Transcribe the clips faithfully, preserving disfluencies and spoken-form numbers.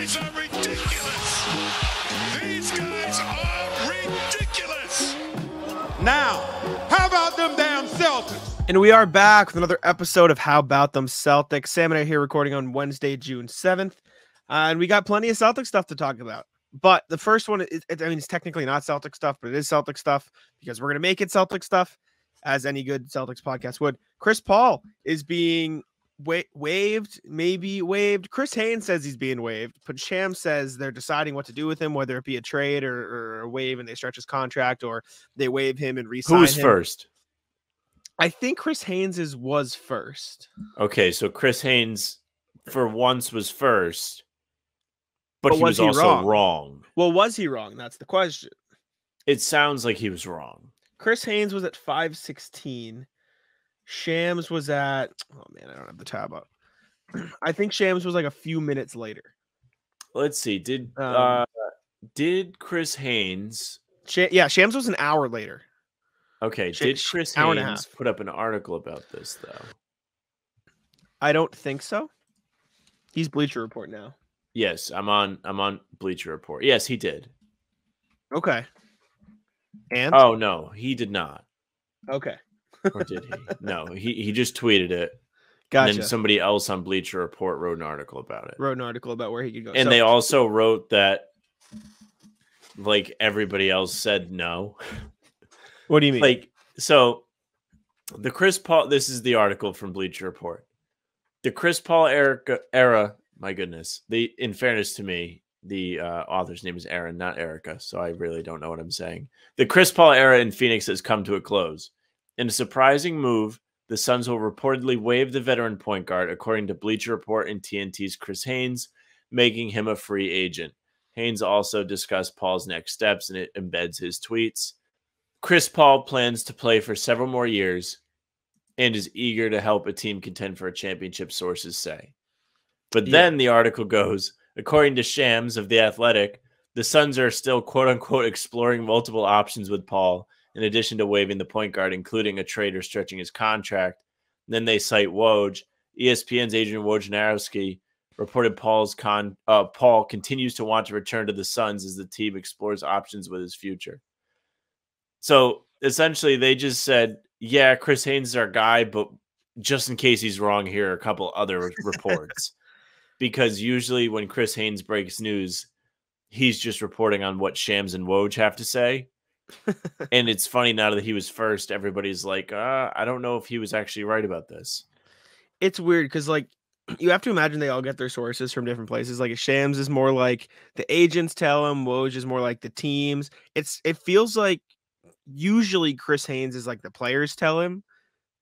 guys are ridiculous. These guys are ridiculous. Now, how about them damn Celtics? And we are back with another episode of How About Them Celtics. Sam and I here recording on Wednesday, June seventh. Uh, and we got plenty of Celtics stuff to talk about. But the first one, is, I mean, it's technically not Celtics stuff, but it is Celtics stuff because we're going to make it Celtics stuff, as any good Celtics podcast would. Chris Paul is being wa waived, maybe waived. Chris Haynes says he's being waived, but Shams says they're deciding what to do with him, whether it be a trade or, or a waive and they stretch his contract, or they waive him and resign him. Who's first? I think Chris Haynes's was first. Okay, so Chris Haynes for once was first. But, but he was, was he also wrong? wrong. Well, was he wrong? That's the question. It sounds like he was wrong. Chris Haynes was at five sixteen. Shams was at, oh man, I don't have the tab up. I think Shams was like a few minutes later. Let's see. Did um, uh, did Chris Haynes? Sh yeah, Shams was an hour later. Okay. Sh did Chris Haynes put up an article about this though? I don't think so. He's Bleacher Report now. Yes, I'm on. I'm on Bleacher Report. Yes, he did. Okay. And oh no, he did not. Okay. Or did he? No, he he just tweeted it. Gotcha. And then somebody else on Bleacher Report wrote an article about it. Wrote an article about where he could go. And so they also wrote that, like everybody else said, no. What do you mean? Like so, the Chris Paul. This is the article from Bleacher Report. The Chris Paul era. My goodness. The in fairness to me, the uh, author's name is Aaron, not Erica, so I really don't know what I'm saying. The Chris Paul era in Phoenix has come to a close. In a surprising move, the Suns will reportedly waive the veteran point guard, according to Bleacher Report and T N T's Chris Haynes, making him a free agent. Haynes also discussed Paul's next steps, and it embeds his tweets. Chris Paul plans to play for several more years and is eager to help a team contend for a championship, sources say. But then yeah. the article goes, according to Shams of The Athletic, the Suns are still, quote-unquote, exploring multiple options with Paul, in addition to waiving the point guard, including a trade or stretching his contract. And then they cite Woj. E S P N's Adrian Wojnarowski reported Paul's con uh, Paul continues to want to return to the Suns as the team explores options with his future. So, essentially, they just said, yeah, Chris Haynes is our guy, but just in case he's wrong, here are a couple other reports. Because usually when Chris Haynes breaks news, he's just reporting on what Shams and Woj have to say. And it's funny now that he was first, everybody's like, uh, I don't know if he was actually right about this. It's weird because, like, you have to imagine they all get their sources from different places. Like, Shams is more like the agents tell him, Woj is more like the teams. It's It feels like usually Chris Haynes is like the players tell him.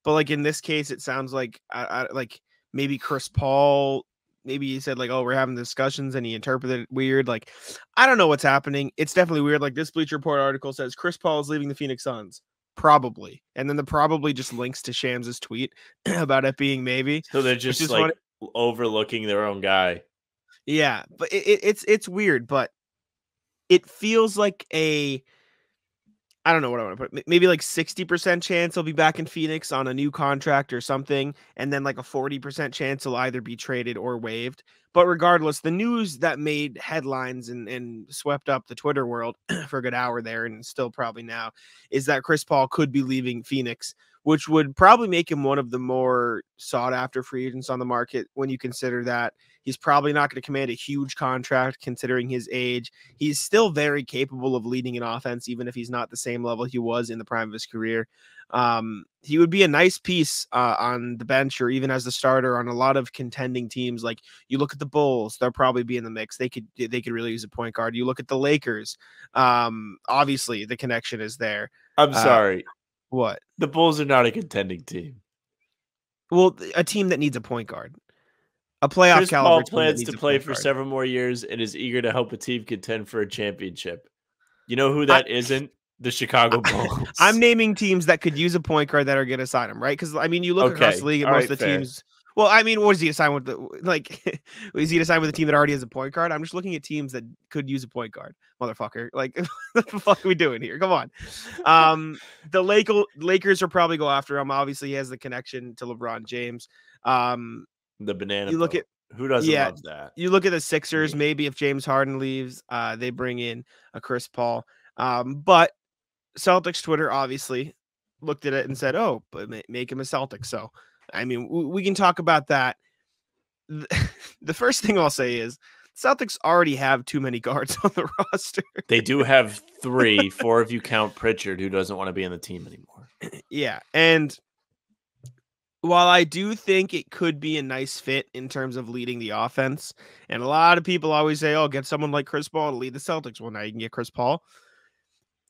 But, like, in this case, it sounds like I, I, like maybe Chris Paul... Maybe he said, like, oh, we're having discussions, and he interpreted it weird. Like, I don't know what's happening. It's definitely weird. Like, this Bleacher Report article says Chris Paul is leaving the Phoenix Suns. Probably. And then the probably just links to Shams' tweet about it being maybe. So they're just, just like, wanted... overlooking their own guy. Yeah. But it, it, it's it's weird. But it feels like a, I don't know what I want to put. Maybe like sixty percent chance he'll be back in Phoenix on a new contract or something. And then like a forty percent chance he'll either be traded or waived. But regardless, the news that made headlines and, and swept up the Twitter world for a good hour there and still probably now is that Chris Paul could be leaving Phoenix, which would probably make him one of the more sought after free agents on the market when you consider that he's probably not going to command a huge contract considering his age. He's still very capable of leading an offense, even if he's not the same level he was in the prime of his career. Um, he would be a nice piece uh, on the bench or even as the starter on a lot of contending teams. Like you look at the Bulls, they'll probably be in the mix. They could they could really use a point guard. You look at the Lakers. Um, obviously, the connection is there. I'm sorry. Uh, what? The Bulls are not a contending team. Well, a team that needs a point guard. A playoff Chris Paul plans to play for several more years and is eager to help a team contend for a championship. You know who that I, isn't? The Chicago Bulls. I'm naming teams that could use a point guard that are going to sign him, right? Because I mean, you look okay. across the league, and most right, of the fair. teams. Well, I mean, what is he assigned with? The, like, is he assigned with a team that already has a point guard? I'm just looking at teams that could use a point guard, motherfucker. Like, what the fuck are we doing here? Come on. Um, the Lake, Lakers will probably go after him. Obviously, he has the connection to LeBron James. Um. The banana. You look boat. at Who doesn't yeah. love that? You look at the Sixers, maybe if James Harden leaves, uh, they bring in a Chris Paul. Um, but Celtics Twitter obviously looked at it and said, oh, but make him a Celtic. So, I mean, we, we can talk about that. The first thing I'll say is Celtics already have too many guards on the roster. They do have three, four if you count Pritchard, who doesn't want to be on the team anymore. Yeah, and while I do think it could be a nice fit in terms of leading the offense, and a lot of people always say, oh, get someone like Chris Paul to lead the Celtics. Well, now you can get Chris Paul.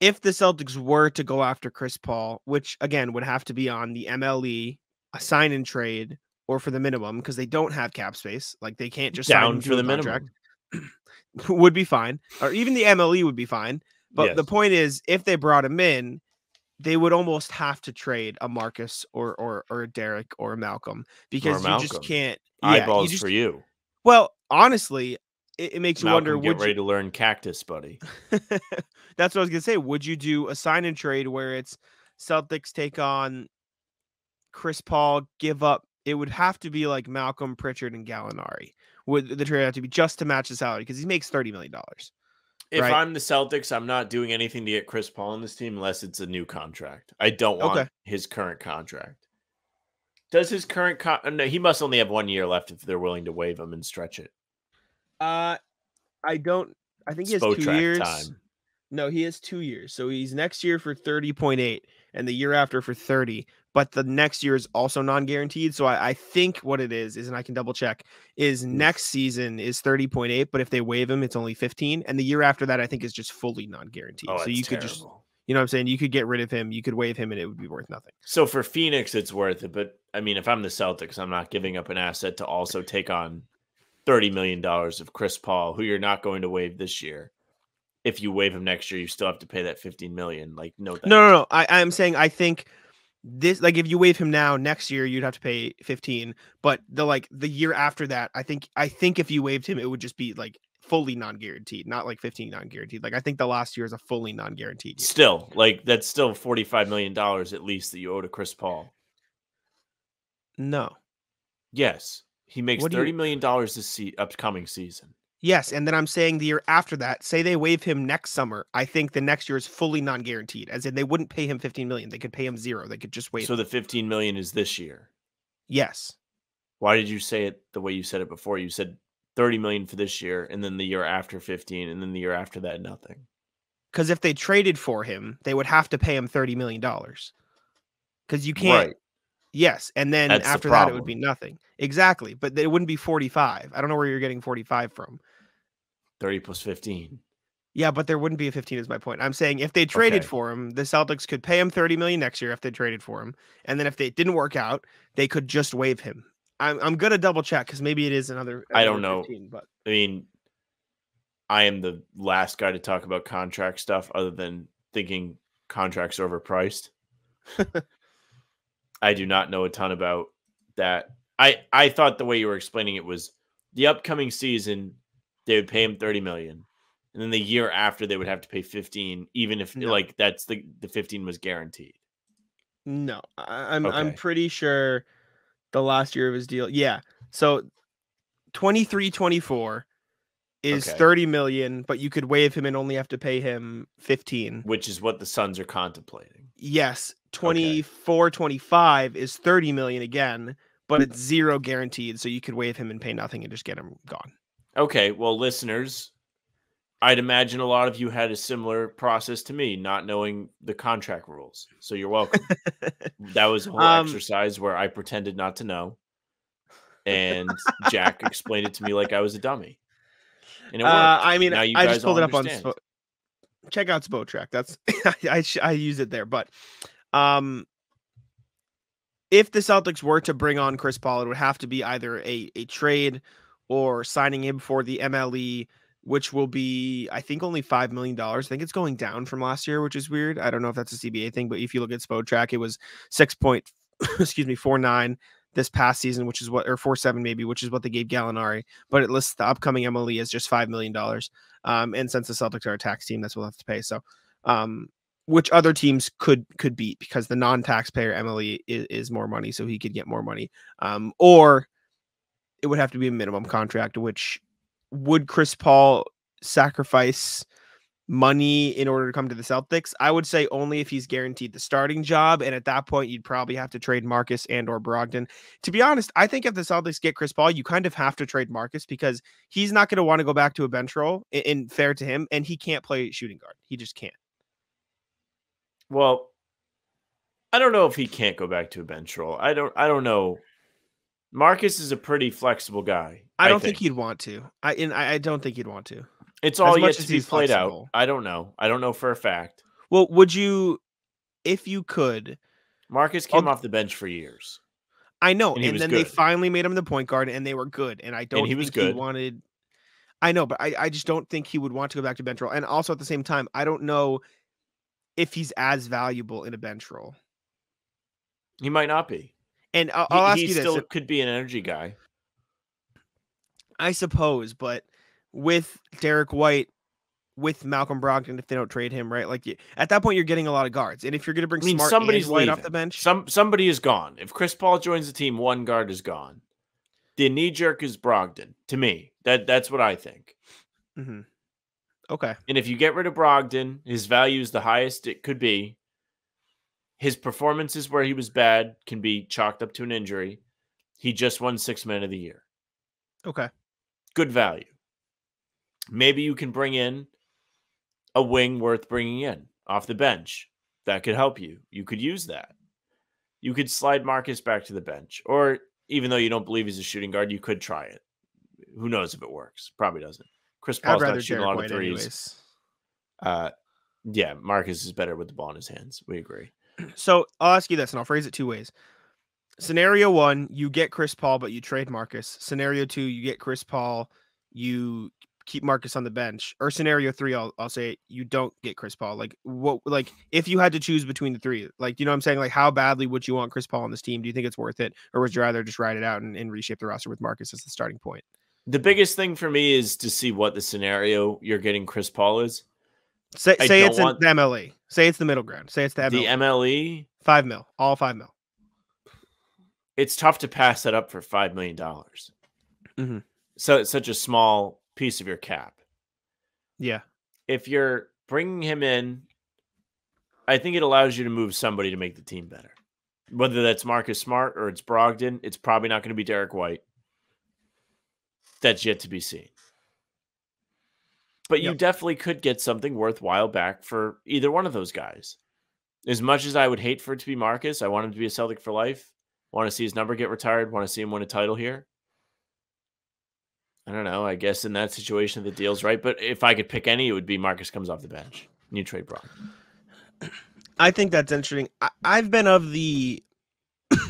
If the Celtics were to go after Chris Paul, which, again, would have to be on the M L E, a sign-and trade, or for the minimum, because they don't have cap space. Like, they can't just down sign for the minimum. Would be fine. Or even the M L E would be fine. But yes. the point is, if they brought him in, they would almost have to trade a Marcus or or or a Derek or a Malcolm, because or Malcolm. you just can't. Yeah, Eyeballs you just, for you. Well, honestly, it, it makes Malcolm, you wonder. Get would ready you... to learn cactus, buddy. That's what I was gonna say. Would you do a sign and trade where it's Celtics take on Chris Paul, give up? It would have to be like Malcolm, Pritchard, and Gallinari. Would the trade have to be just to match the salary, because he makes thirty million dollars? If right. I'm the Celtics, I'm not doing anything to get Chris Paul on this team unless it's a new contract. I don't want okay. his current contract. Does his current con no, he must only have one year left if they're willing to waive him and stretch it. Uh, I don't. I think he has Spotrac two years. Time. No, he has two years. So he's next year for thirty point eight, and the year after for thirty. But the next year is also non-guaranteed. So I, I think what it is, is, and I can double check, is next season is thirty point eight. But if they waive him, it's only fifteen. And the year after that, I think, is just fully non-guaranteed. Oh, so you terrible. could just, you know what I'm saying? You could get rid of him. You could waive him and it would be worth nothing. So for Phoenix, it's worth it. But I mean, if I'm the Celtics, I'm not giving up an asset to also take on thirty million dollars of Chris Paul, who you're not going to waive this year. If you waive him next year, you still have to pay that fifteen million dollars. Like, no, no, no, no. I, I'm saying I think... This like if you waive him now, next year you'd have to pay fifteen, but the like the year after that, I think I think if you waived him, it would just be like fully non-guaranteed, not like fifteen non-guaranteed. Like I think the last year is a fully non-guaranteed year. Still, like that's still forty-five million dollars at least that you owe to Chris Paul. No. Yes. He makes what thirty million dollars this se upcoming season. Yes, and then I'm saying the year after that, say they waive him next summer, I think the next year is fully non-guaranteed, as in they wouldn't pay him fifteen million dollars. They could pay him zero. They could just waive. So him. The fifteen million dollars is this year? Yes. Why did you say it the way you said it before? You said thirty million dollars for this year, and then the year after fifteen, and then the year after that, nothing. Because if they traded for him, they would have to pay him thirty million dollars. Because you can't. Right. Yes, and then That's after the that, it would be nothing. Exactly, but it wouldn't be forty-five. I don't know where you're getting forty-five from. thirty plus fifteen. Yeah, but there wouldn't be a fifteen is my point. I'm saying if they traded okay. for him, the Celtics could pay him thirty million dollars next year if they traded for him. And then if they didn't work out, they could just waive him. I'm, I'm going to double check because maybe it is another, another I don't know. fifteen, but. I mean, I am the last guy to talk about contract stuff other than thinking contracts are overpriced. I do not know a ton about that. I, I thought the way you were explaining it was the upcoming season, they would pay him thirty million dollars. And then the year after they would have to pay fifteen, even if no. like that's the, the fifteen was guaranteed. No, I'm, okay. I'm pretty sure the last year of his deal. Yeah. So twenty-three twenty-four is okay. thirty million, but you could waive him and only have to pay him fifteen, which is what the Suns are contemplating. Yes. twenty-four twenty-five okay. is thirty million again, but it's zero guaranteed. So you could waive him and pay nothing and just get him gone. Okay, well, listeners, I'd imagine a lot of you had a similar process to me, not knowing the contract rules. So you're welcome. That was a whole um, exercise where I pretended not to know, and Jack explained it to me like I was a dummy. And it worked. Uh, I mean, now you I guys just pulled it up understand. on. Sp Check out Spotrac. That's I, I I use it there, but um, if the Celtics were to bring on Chris Paul, it would have to be either a a trade. Or signing him for the M L E, which will be, I think, only five million dollars. I think it's going down from last year, which is weird. I don't know if that's a C B A thing, but if you look at Spotrac, it was six point four nine this past season, which is what, or four seven maybe, which is what they gave Gallinari. But it lists the upcoming M L E as just five million dollars. Um, and since the Celtics are a tax team, that's what we'll have to pay. So, um, which other teams could could beat, because the non-taxpayer M L E is, is more money, so he could get more money. Um, or... it would have to be a minimum contract, which would Chris Paul sacrifice money in order to come to the Celtics? I would say only if he's guaranteed the starting job. And at that point, you'd probably have to trade Marcus and or Brogdon. To be honest, I think if the Celtics get Chris Paul, you kind of have to trade Marcus because he's not going to want to go back to a bench role, and, and fair to him. And he can't play shooting guard. He just can't. Well, I don't know if he can't go back to a bench role. I don't, I don't know. Marcus is a pretty flexible guy. I don't I think. think he'd want to. I and I, I don't think he'd want to. It's all yet to be played out. I don't know. I don't know for a fact. Well, would you, if you could? Marcus came I'll, off the bench for years. I know, and, and then good. they finally made him the point guard, and they were good. And I don't and he think was good. he wanted. I know, but I, I just don't think he would want to go back to bench role. And also at the same time, I don't know if he's as valuable in a bench role. He might not be. And I'll, I'll ask he, he you this: he still could be an energy guy, I suppose. But with Derek White, with Malcolm Brogdon, if they don't trade him, right? Like you, at that point, you're getting a lot of guards. And if you're going to bring I mean, Smart somebody's and White off the bench, some somebody is gone. If Chris Paul joins the team, one guard is gone. The knee jerk is Brogdon. To me, that that's what I think. Mm-hmm. Okay. And if you get rid of Brogdon, his value is the highest it could be. His performances where he was bad can be chalked up to an injury. He just won six men of the year. Okay. Good value. Maybe you can bring in a wing worth bringing in off the bench. That could help you. You could use that. You could slide Marcus back to the bench. Or even though you don't believe he's a shooting guard, you could try it. Who knows if it works? Probably doesn't. Chris Paul's not shooting a lot of threes. Uh, yeah, Marcus is better with the ball in his hands. We agree. So I'll ask you this, and I'll phrase it two ways. Scenario one, you get Chris Paul, but you trade Marcus. Scenario two, you get Chris Paul, you keep Marcus on the bench. Or scenario three, I'll I'll say it, you don't get Chris Paul. Like what? Like if you had to choose between the three, like you know what I'm saying, like how badly would you want Chris Paul on this team? Do you think it's worth it, or would you rather just ride it out and, and reshape the roster with Marcus as the starting point? The biggest thing for me is to see what the scenario you're getting Chris Paul is. Say, say it's want... an M L E. Say it's the middle ground. Say it's the M L E. The M L E. Five mil. All five mil. It's tough to pass that up for five million dollars. Mm-hmm. So it's such a small piece of your cap. Yeah. If you're bringing him in, I think it allows you to move somebody to make the team better. Whether that's Marcus Smart or it's Brogdon, it's probably not going to be Derek White. That's yet to be seen. But you yep. definitely could get something worthwhile back for either one of those guys. As much as I would hate for it to be Marcus, I want him to be a Celtic for life. Want to see his number get retired. Want to see him win a title here. I don't know. I guess in that situation, the deal's right. But if I could pick any, it would be Marcus comes off the bench. You trade Brock. I think that's interesting. I I've been of the...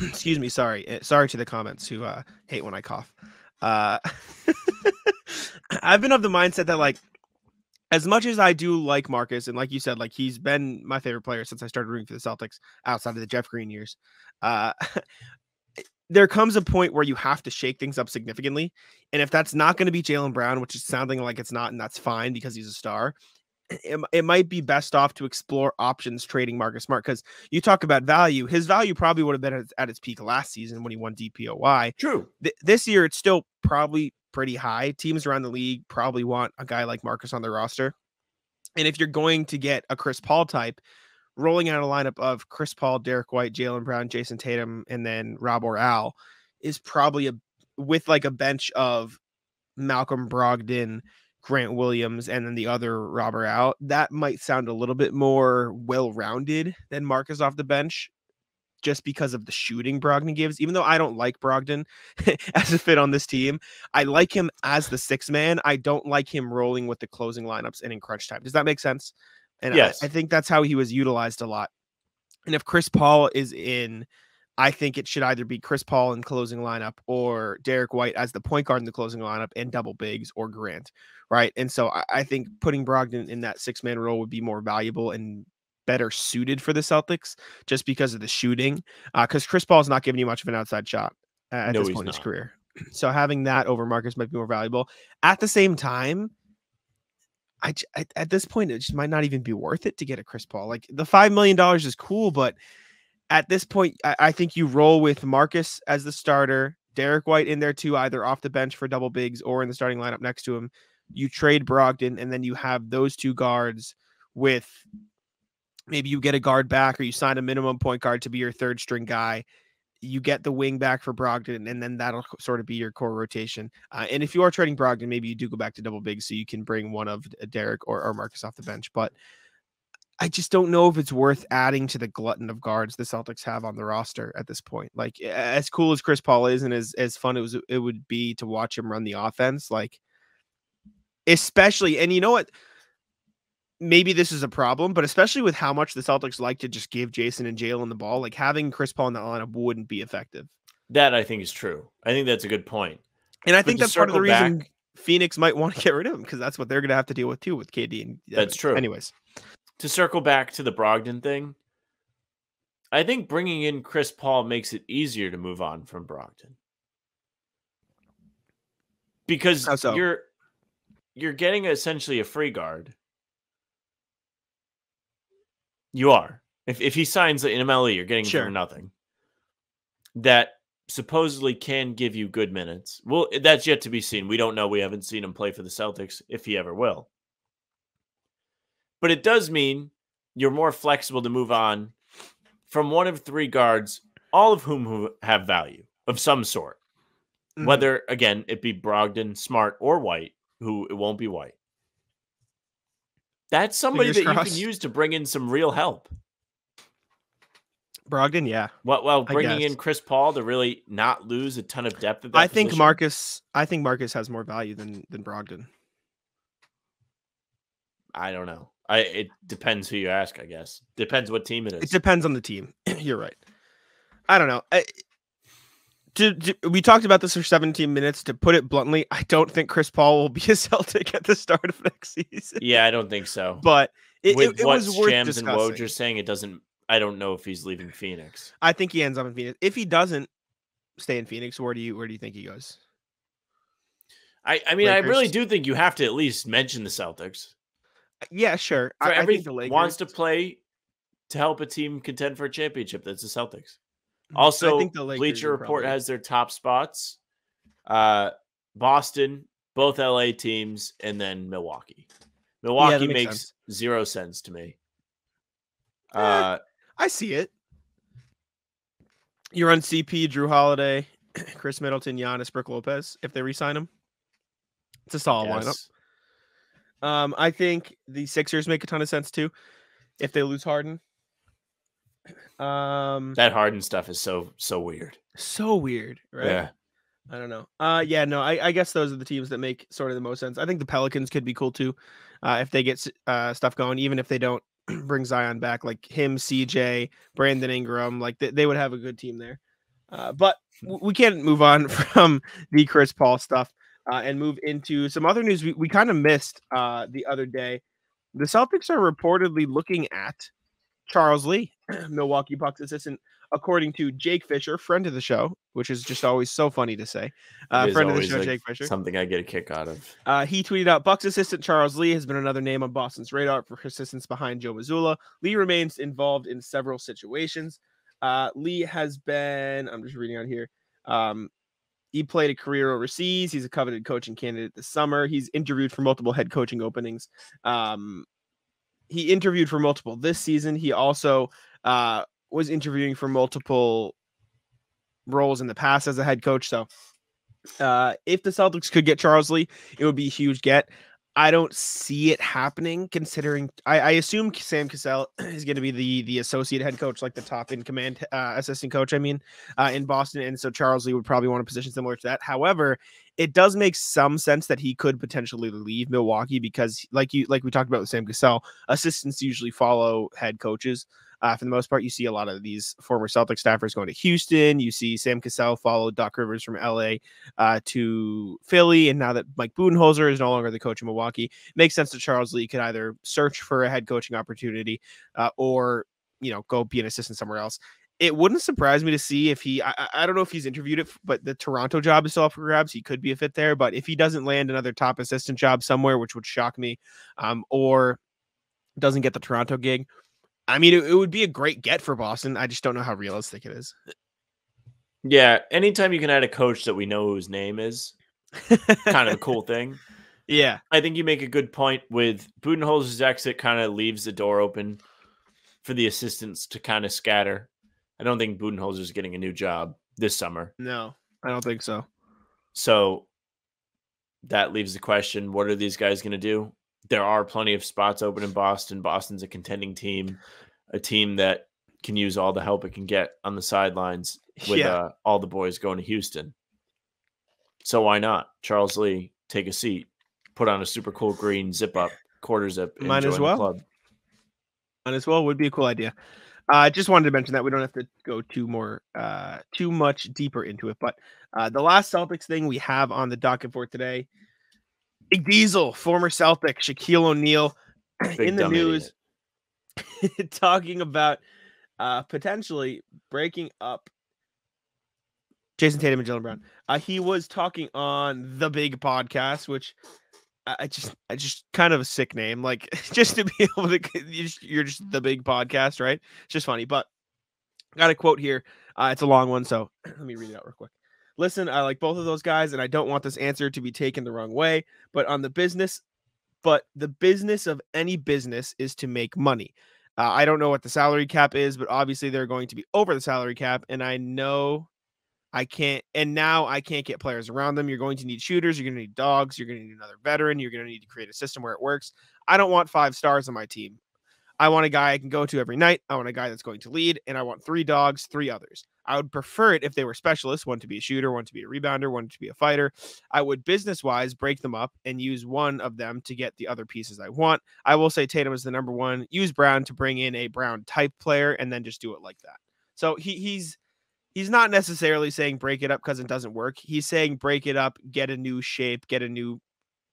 excuse me. Sorry. Sorry to the comments who uh, hate when I cough. Uh, I've been of the mindset that like, as much as I do like Marcus, and like you said, like he's been my favorite player since I started rooting for the Celtics outside of the Jeff Green years, uh, there comes a point where you have to shake things up significantly. And if that's not going to be Jaylen Brown, which is sounding like it's not, and that's fine because he's a star, it, it might be best off to explore options trading Marcus Smart, because you talk about value. His value probably would have been at, at its peak last season when he won D P O Y. True. Th this year, it's still probably pretty high. Teams around the league probably want a guy like Marcus on their roster. And if you're going to get a Chris Paul type, rolling out a lineup of Chris Paul, Derek White, Jaylen Brown, Jason Tatum, and then Rob or Al is probably a with like a bench of Malcolm Brogdon, Grant Williams, and then the other Rob or Al. That might sound a little bit more well-rounded than Marcus off the bench, just because of the shooting Brogdon gives. Even though I don't like Brogdon as a fit on this team, I like him as the sixth man. I don't like him rolling with the closing lineups and in crunch time. Does that make sense? And yes. I, I think that's how he was utilized a lot. And if Chris Paul is in, I think it should either be Chris Paul in closing lineup or Derek White as the point guard in the closing lineup and double bigs or Grant, right? And so I, I think putting Brogdon in that six-man role would be more valuable and better suited for the Celtics just because of the shooting, because uh, Chris Paul's not giving you much of an outside shot at no, this point in his career. So having that over Marcus might be more valuable. At the same time, I, I at this point, it just might not even be worth it to get a Chris Paul. Like the five million dollars is cool, but at this point, I, I think you roll with Marcus as the starter, Derek White in there too, either off the bench for double bigs or in the starting lineup next to him. You trade Brogdon, and then you have those two guards with maybe you get a guard back or you sign a minimum point guard to be your third string guy. You get the wing back for Brogdon, and then that'll sort of be your core rotation. Uh, and if you are trading Brogdon, maybe you do go back to double bigs so you can bring one of Derek or, or Marcus off the bench. But I just don't know if it's worth adding to the glutton of guards the Celtics have on the roster at this point. Like, as cool as Chris Paul is and as, as fun it was, it would be to watch him run the offense, like, especially, and you know what, maybe this is a problem, but especially with how much the Celtics like to just give Jason and Jaylen the ball, like having Chris Paul in the lineup wouldn't be effective. That I think is true. I think that's a good point. And I but think that's part of the reason back, Phoenix might want to get rid of him, because that's what they're going to have to deal with too with K D. And that's true. Anyways, to circle back to the Brogdon thing, I think bringing in Chris Paul makes it easier to move on from Brogdon. Because How so? you're you're getting essentially a free guard. You are. If if he signs an M L E, you're getting sure. him for nothing. That supposedly can give you good minutes. Well, that's yet to be seen. We don't know. We haven't seen him play for the Celtics, if he ever will. But it does mean you're more flexible to move on from one of three guards, all of whom who have value of some sort. Mm-hmm. Whether, again, it be Brogdon, Smart, or White, who it won't be White. That's somebody Fingers that crossed. You can use to bring in some real help. Brogdon, yeah. Well, well bringing in Chris Paul to really not lose a ton of depth. At that I think position. Marcus. I think Marcus has more value than than Brogdon. I don't know. I it depends who you ask. I guess depends what team it is. It depends on the team. You're right. I don't know. I, to, to, we talked about this for seventeen minutes. To put it bluntly, I don't think Chris Paul will be a Celtic at the start of next season. Yeah, I don't think so. But it, with it, it what was worth Shams and Woj are saying, it doesn't. I don't know if he's leaving Phoenix. I think he ends up in Phoenix. If he doesn't stay in Phoenix, where do you where do you think he goes? I I mean, Lakers. I really do think you have to at least mention the Celtics. Yeah, sure. For I, every I think the Lakers wants to play to help a team contend for a championship. That's the Celtics. Also, I think the Bleacher Report probably has their top spots. Uh, Boston, both L A teams, and then Milwaukee. Milwaukee yeah, makes, makes sense. zero sense to me. Uh, uh, I see it. You run C P, Drew Holiday, Chris Middleton, Giannis, Brook Lopez, if they re-sign him. It's a solid yes. lineup. Um, I think the Sixers make a ton of sense, too, if they lose Harden. Um, that Harden stuff is so so weird, so weird, right? Yeah, I don't know. Uh, yeah, no, I, I guess those are the teams that make sort of the most sense. I think the Pelicans could be cool too, uh, if they get uh stuff going, even if they don't bring Zion back, like him, C J, Brandon Ingram, like they, they would have a good team there. Uh, but we can't move on from the Chris Paul stuff uh, and move into some other news we, we kind of missed uh the other day. The Celtics are reportedly looking at Charles Lee, Milwaukee Bucks assistant, according to Jake Fisher, friend of the show, which is just always so funny to say. Uh, friend of the show, like Jake Fisher. Something I get a kick out of. Uh, he tweeted out, Bucks assistant Charles Lee has been another name on Boston's radar for assistance behind Joe Mazzulla. Lee remains involved in several situations. Uh, Lee has been, I'm just reading out here, um, he played a career overseas. He's a coveted coaching candidate this summer. He's interviewed for multiple head coaching openings. Um, He interviewed for multiple this season. He also uh, was interviewing for multiple roles in the past as a head coach. So uh, if the Celtics could get Charles Lee, it would be a huge get. I don't see it happening, considering I, I assume Sam Cassell is going to be the, the associate head coach, like the top in command uh, assistant coach, I mean, uh, in Boston. And so Charles Lee would probably want a position similar to that. However, it does make some sense that he could potentially leave Milwaukee because like you, like we talked about with Sam Cassell, assistants usually follow head coaches. Uh, for the most part, you see a lot of these former Celtics staffers going to Houston. You see Sam Cassell follow Doc Rivers from L A uh, to Philly. And now that Mike Budenholzer is no longer the coach in Milwaukee, it makes sense that Charles Lee could either search for a head coaching opportunity uh, or, you know, go be an assistant somewhere else. It wouldn't surprise me to see if he, I, I don't know if he's interviewed it, but the Toronto job is still up for grabs. He could be a fit there, but if he doesn't land another top assistant job somewhere, which would shock me, um, or doesn't get the Toronto gig, I mean, it, it would be a great get for Boston. I just don't know how realistic it is. Yeah, anytime you can add a coach that we know whose name is, kind of a cool thing. Yeah. I think you make a good point with Budenholzer's exit kind of leaves the door open for the assistants to kind of scatter. I don't think Budenholzer's getting a new job this summer. No, I don't think so. So that leaves the question, what are these guys going to do? There are plenty of spots open in Boston. Boston's a contending team, a team that can use all the help it can get on the sidelines with yeah. uh, all the boys going to Houston. So why not? Charles Lee, take a seat, put on a super cool green zip-up, quarter zip, and Might join as well. the club. Might as well. Would be a cool idea. I uh, just wanted to mention that we don't have to go too more, uh, too much deeper into it. But uh, the last Celtics thing we have on the docket for today, Big Diesel, former Celtic, Shaquille O'Neal, in the news, talking about uh, potentially breaking up Jason Tatum and Jaylen Brown. Uh, he was talking on the Big Podcast, which I just, I just kind of a sick name. Like, just to be able to, you're just, you're just the Big Podcast, right? It's just funny. But got a quote here. Uh, it's a long one, so let me read it out real quick. Listen, I like both of those guys, and I don't want this answer to be taken the wrong way. But on the business, but the business of any business is to make money. Uh, I don't know what the salary cap is, but obviously they're going to be over the salary cap, and I know. I can't, and now I can't get players around them. You're going to need shooters. You're going to need dogs. You're going to need another veteran. You're going to need to create a system where it works. I don't want five stars on my team. I want a guy I can go to every night. I want a guy that's going to lead, and I want three dogs, three others. I would prefer it if they were specialists, one to be a shooter, one to be a rebounder, one to be a fighter. I would business-wise break them up and use one of them to get the other pieces I want. I will say Tatum is the number one. Use Brown to bring in a Brown-type player, and then just do it like that. So he, he's... He's not necessarily saying break it up because it doesn't work. He's saying break it up, get a new shape, get a new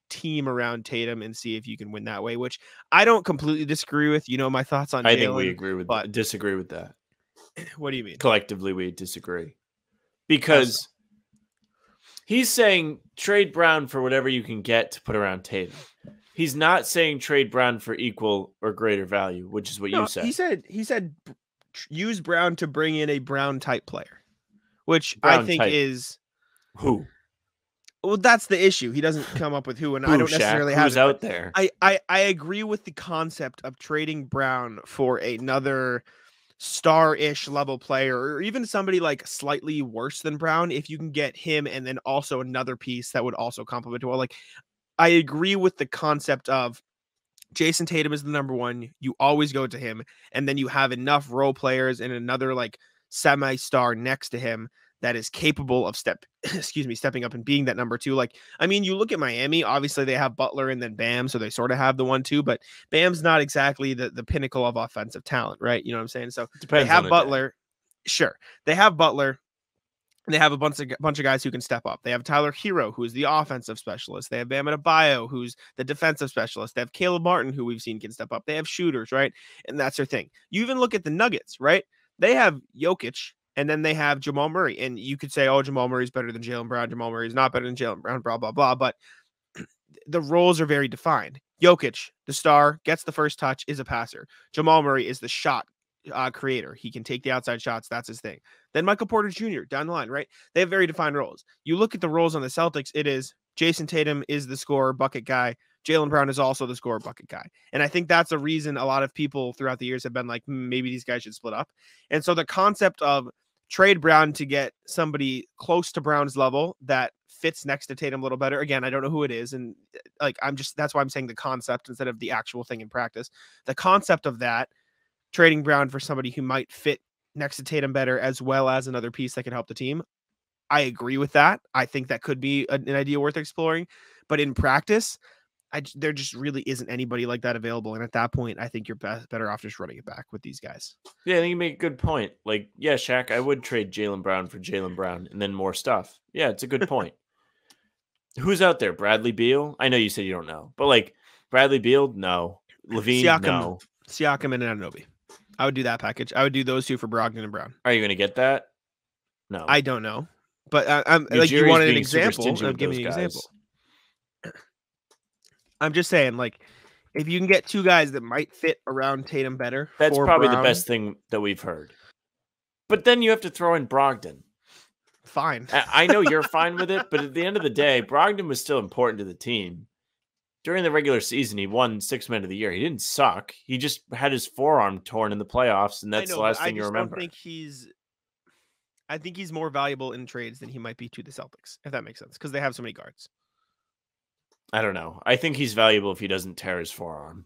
team around Tatum, and see if you can win that way, which I don't completely disagree with. You know my thoughts on I Jaylen, think we agree with but... disagree with that. What do you mean? Collectively, we disagree. Because he's saying trade Brown for whatever you can get to put around Tatum. He's not saying trade Brown for equal or greater value, which is what no, you said. He said he said use Brown to bring in a Brown type player, which Brown I think type. is who. Well, that's the issue. He doesn't come up with who, and who, I don't necessarily Shaq? have Who's it, out there. I, I I agree with the concept of trading Brown for another star-ish level player, or even somebody like slightly worse than Brown, if you can get him and then also another piece that would also complement well. Like, I agree with the concept of. Jason Tatum is the number one. You always go to him, and then you have enough role players and another like semi-star next to him that is capable of step, excuse me, stepping up and being that number two. Like, I mean, you look at Miami. Obviously, they have Butler and then Bam, so they sort of have the one two. But Bam's not exactly the the pinnacle of offensive talent, right? You know what I'm saying? So Depends they have Butler. Day. Sure, they have Butler. They have a bunch of bunch of guys who can step up. They have Tyler Herro, who's the offensive specialist. They have Bam Adebayo, who's the defensive specialist. They have Caleb Martin, who we've seen can step up. They have shooters, right? And that's their thing. You even look at the Nuggets, right? They have Jokic, and then they have Jamal Murray. And you could say, oh, Jamal Murray's better than Jaylen Brown. Jamal Murray's not better than Jaylen Brown, blah, blah, blah. But the roles are very defined. Jokic, the star, gets the first touch, is a passer. Jamal Murray is the shot Uh, creator. He can take the outside shots. That's his thing. Then Michael Porter Junior down the line, right? They have very defined roles. You look at the roles on the Celtics, it is Jason Tatum is the scorer bucket guy. Jaylen Brown is also the scorer bucket guy. And I think that's a reason a lot of people throughout the years have been like, hmm, maybe these guys should split up. And so the concept of trade Brown to get somebody close to Brown's level that fits next to Tatum a little better. Again, I don't know who it is. And like, I'm just, that's why I'm saying the concept instead of the actual thing in practice. The concept of that, trading Brown for somebody who might fit next to Tatum better, as well as another piece that can help the team. I agree with that. I think that could be an idea worth exploring, but in practice, I, there just really isn't anybody like that available. And at that point, I think you're best, better off just running it back with these guys. Yeah, I think you make a good point. Like, yeah, Shaq, I would trade Jaylen Brown for Jaylen Brown and then more stuff. Yeah, it's a good point. Who's out there? Bradley Beal? I know you said you don't know, but like Bradley Beal, no. Levine, Siakam, no. Siakam and Anunoby. I would do that package. I would do those two for Brogdon and Brown. Are you going to get that? No, I don't know. But I, I'm Nijiri's like, you wanted an example. I'm giving you an example. I'm just saying, like, if you can get two guys that might fit around Tatum better, that's probably Brown, the best thing that we've heard. But then you have to throw in Brogdon. fine. I know you're fine with it, but at the end of the day, Brogdon was still important to the team. During the regular season, he won six men of the year. He didn't suck. He just had his forearm torn in the playoffs, and that's know, the last thing you remember. I think he's I think he's more valuable in trades than he might be to the Celtics, if that makes sense, because they have so many guards. I don't know. I think he's valuable if he doesn't tear his forearm.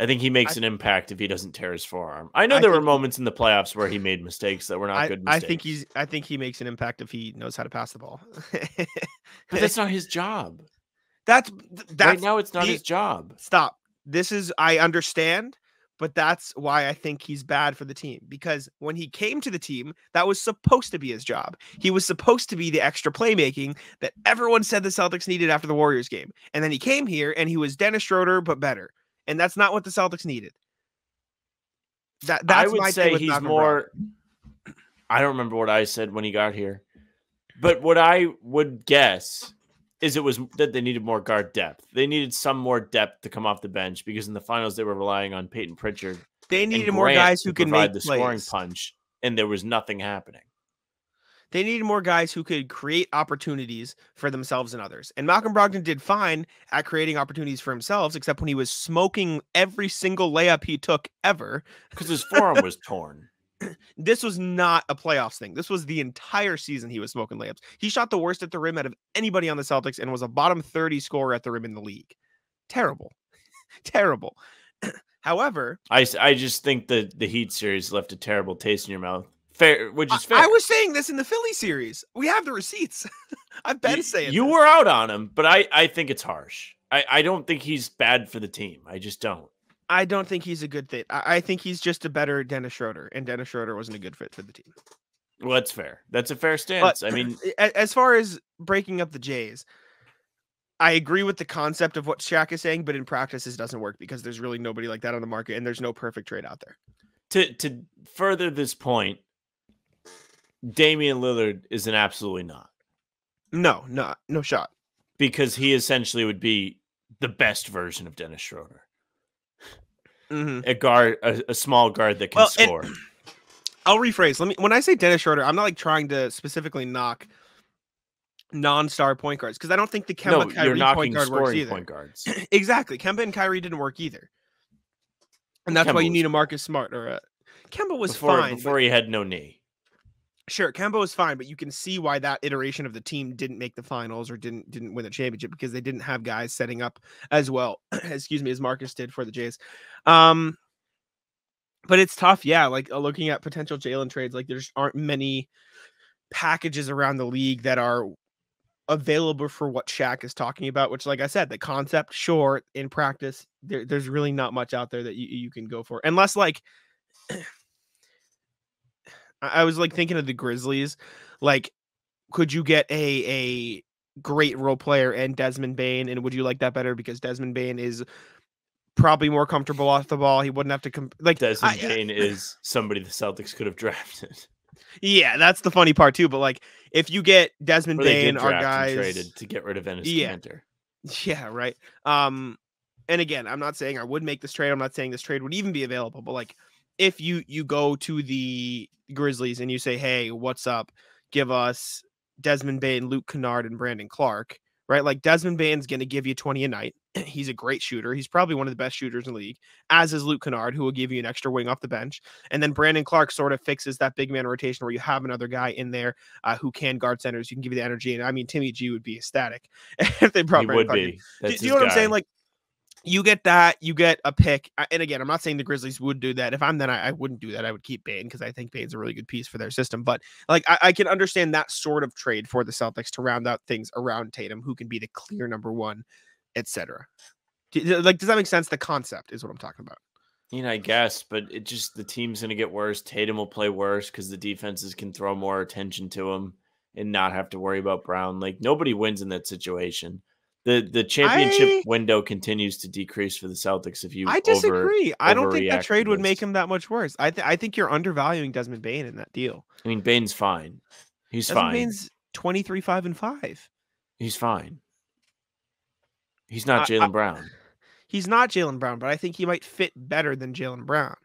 I think he makes I, an impact if he doesn't tear his forearm. I know I there were moments he, in the playoffs where he made mistakes that were not I, good mistakes. I think he's. I think he makes an impact if he knows how to pass the ball. But that's not his job. That's, that's right now. It's not the, his job. Stop. This is. I understand. But that's why I think he's bad for the team, because when he came to the team, that was supposed to be his job. He was supposed to be the extra playmaking that everyone said the Celtics needed after the Warriors game. And then he came here and he was Dennis Schroeder, but better. And that's not what the Celtics needed. That that's I would my say thing he's more. Brown. I don't remember what I said when he got here, but what I would guess is it was that they needed more guard depth. They needed some more depth to come off the bench, because in the finals they were relying on Peyton Pritchard. They needed more guys who could make the scoring punch, and there was nothing happening. They needed more guys who could create opportunities for themselves and others. And Malcolm Brogdon did fine at creating opportunities for himself, except when he was smoking every single layup he took ever. Because his forearm was torn. This was not a playoffs thing. This was the entire season he was smoking layups. He shot the worst at the rim out of anybody on the Celtics and was a bottom thirty scorer at the rim in the league. Terrible. Terrible. However, I, I just think the, the Heat series left a terrible taste in your mouth. Fair, which is fair. I, I was saying this in the Philly series. We have the receipts. I've been you, saying You this. were out on him, but I, I think it's harsh. I, I don't think he's bad for the team. I just don't. I don't think he's a good fit. I think he's just a better Dennis Schroeder, and Dennis Schroeder wasn't a good fit for the team. Well, that's fair. That's a fair stance. But, I mean, as far as breaking up the Jays, I agree with the concept of what Shaq is saying, but in practice, this doesn't work because there's really nobody like that on the market, and there's no perfect trade out there. To to further this point, Damian Lillard is an absolutely not. No, no, no shot. Because he essentially would be the best version of Dennis Schroeder. Mm-hmm. A guard, a, a small guard that can well, score. I'll rephrase. Let me. When I say Dennis Schroeder, I'm not like trying to specifically knock non-star point guards, because I don't think the Kemba no, Kyrie point guard works either. Point guards. Exactly, Kemba and Kyrie didn't work either, and that's Kemba why you need a Marcus Smart or a Kemba was before, fine before but... he had no knee. Sure, Kemba was fine, but you can see why that iteration of the team didn't make the finals or didn't didn't win the championship, because they didn't have guys setting up as well, excuse me, as Marcus did for the Jays. Um, but it's tough, yeah, like uh, looking at potential Jaylen trades, like there just aren't many packages around the league that are available for what Shaq is talking about, which, like I said, the concept, sure, in practice, there, there's really not much out there that you, you can go for. Unless, like... I was like thinking of the Grizzlies, like, could you get a a great role player and Desmond Bane, and would you like that better because Desmond Bane is probably more comfortable off the ball? He wouldn't have to comp like Desmond I, Bane I, is somebody the Celtics could have drafted. Yeah, that's the funny part too. But like, if you get Desmond or Bane, our guys traded to get rid of Enes yeah, Kanter. Yeah, right. Um, and again, I'm not saying I would make this trade. I'm not saying this trade would even be available. But like, if you you go to the Grizzlies and you say, hey, what's up? Give us Desmond Bane, Luke Kennard, and Brandon Clark, right? Like, Desmond Bane's going to give you twenty a night. He's a great shooter. He's probably one of the best shooters in the league, as is Luke Kennard, who will give you an extra wing off the bench. And then Brandon Clark sort of fixes that big man rotation where you have another guy in there uh, who can guard centers. You can give you the energy. And I mean, Timmy G would be ecstatic if they brought he Brandon Clark in. Do, do you know guy. what I'm saying? Like, you get that, you get a pick. And again, I'm not saying the Grizzlies would do that. If I'm then, I, I wouldn't do that. I would keep Bane because I think Bane's a really good piece for their system. But like, I, I can understand that sort of trade for the Celtics to round out things around Tatum, who can be the clear number one, et cetera. Do, like, does that make sense? The concept is what I'm talking about. You know, I guess, but it just, the team's going to get worse. Tatum will play worse because the defenses can throw more attention to him and not have to worry about Brown. Like, nobody wins in that situation. The the championship I, window continues to decrease for the Celtics. If you, I disagree. Over, I don't think that trade would make him that much worse. I th I think you're undervaluing Desmond Bane in that deal. I mean, Bane's fine. He's Desmond fine. Bane's twenty-three, five, and five. He's fine. He's not Jaylen I, I, Brown. He's not Jaylen Brown, but I think he might fit better than Jaylen Brown.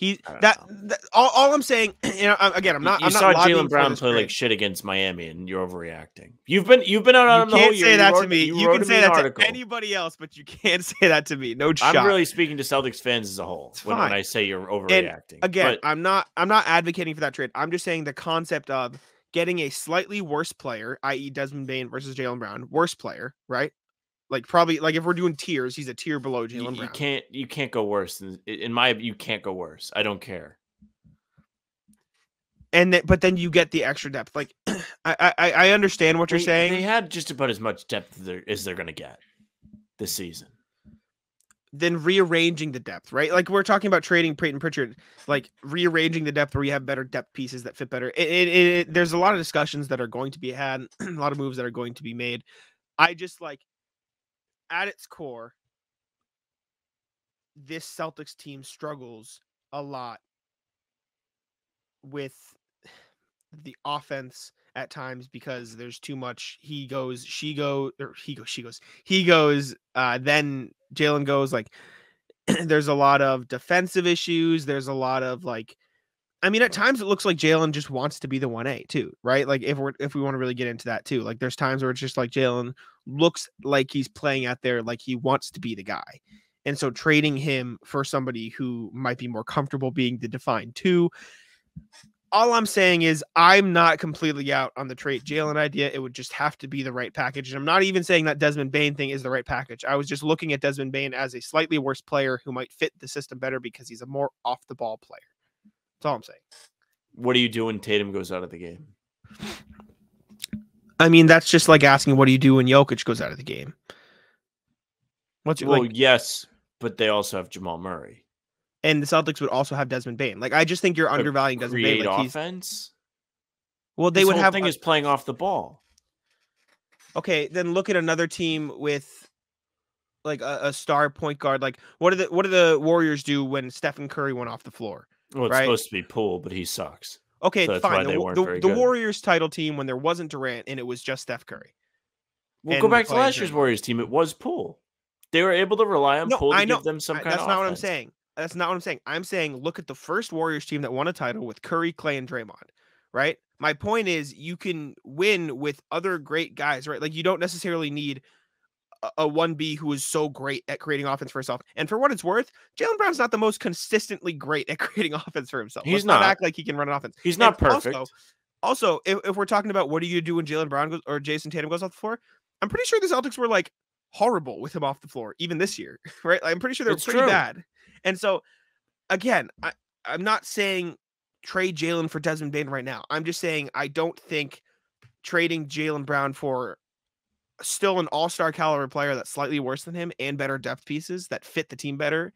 He that, that all, all I'm saying, you know, again, I'm not. You I'm saw not Jaylen Brown play like shit against Miami, and you're overreacting. You've been you've been out on him the whole year. You can't say that to me. You can say that to anybody else, but you can't say that to me. No shot. I'm really speaking to Celtics fans as a whole when, when I say you're overreacting. And again, but, I'm not. I'm not advocating for that trade. I'm just saying the concept of getting a slightly worse player, that is, Desmond Bane versus Jaylen Brown, worse player, right? Like probably like if we're doing tiers, he's a tier below Jaylen Brown. You can't you can't go worse than, in my you can't go worse. I don't care. And th but then you get the extra depth. Like I, I I understand what they, you're saying. They had just about as much depth as they're, as they're gonna get this season. Then rearranging the depth, right? Like we're talking about trading Peyton Pritchard, like rearranging the depth where you have better depth pieces that fit better. It, it, it, there's a lot of discussions that are going to be had, a lot of moves that are going to be made. I just like. At its core, this Celtics team struggles a lot with the offense at times because there's too much. He goes, she goes, or he goes, she goes, he goes, uh, then Jaylen goes. Like, there's a lot of defensive issues. There's a lot of like, I mean, at times it looks like Jaylen just wants to be the one A too, right? Like, if we're, if we want to really get into that too, like, there's times where it's just like Jaylen looks like he's playing out there like he wants to be the guy. And so trading him for somebody who might be more comfortable being the defined two. All I'm saying is I'm not completely out on the trade Jaylen idea. It would just have to be the right package. And I'm not even saying that Desmond Bane thing is the right package. I was just looking at Desmond Bane as a slightly worse player who might fit the system better because he's a more off the ball player. That's all I'm saying. What do you do when Tatum goes out of the game? I mean, that's just like asking, what do you do when Jokic goes out of the game? What's well, like, yes, but they also have Jamal Murray, and the Celtics would also have Desmond Bane. Like, I just think you're but undervaluing Desmond Bane. Like, offense. Well, they this would whole have thing is playing off the ball. Okay, then look at another team with like a, a star point guard. Like, what do the what do the Warriors do when Stephen Curry went off the floor? Well, it's right? supposed to be Poole, but he sucks. Okay, so fine. The, the, the Warriors title team when there wasn't Durant and it was just Steph Curry. Well, go back to last year's Warriors team. It was Poole. They were able to rely on no, Poole to I know. give them some I, kind that's of That's not offense. what I'm saying. That's not what I'm saying. I'm saying look at the first Warriors team that won a title with Curry, Clay, and Draymond, right? My point is you can win with other great guys, right? Like you don't necessarily need a, a one B who is so great at creating offense for himself. And for what it's worth, Jaylen Brown's not the most consistently great at creating offense for himself. He's Let's not act like he can run an offense. He's and not perfect. Also, also if, if we're talking about what do you do when Jaylen Brown goes or Jason Tatum goes off the floor, I'm pretty sure the Celtics were like horrible with him off the floor, even this year, right? Like, I'm pretty sure they're pretty true. bad. And so again, I, I'm not saying trade Jaylen for Desmond Bane right now. I'm just saying, I don't think trading Jaylen Brown for still an all-star caliber player that's slightly worse than him and better depth pieces that fit the team better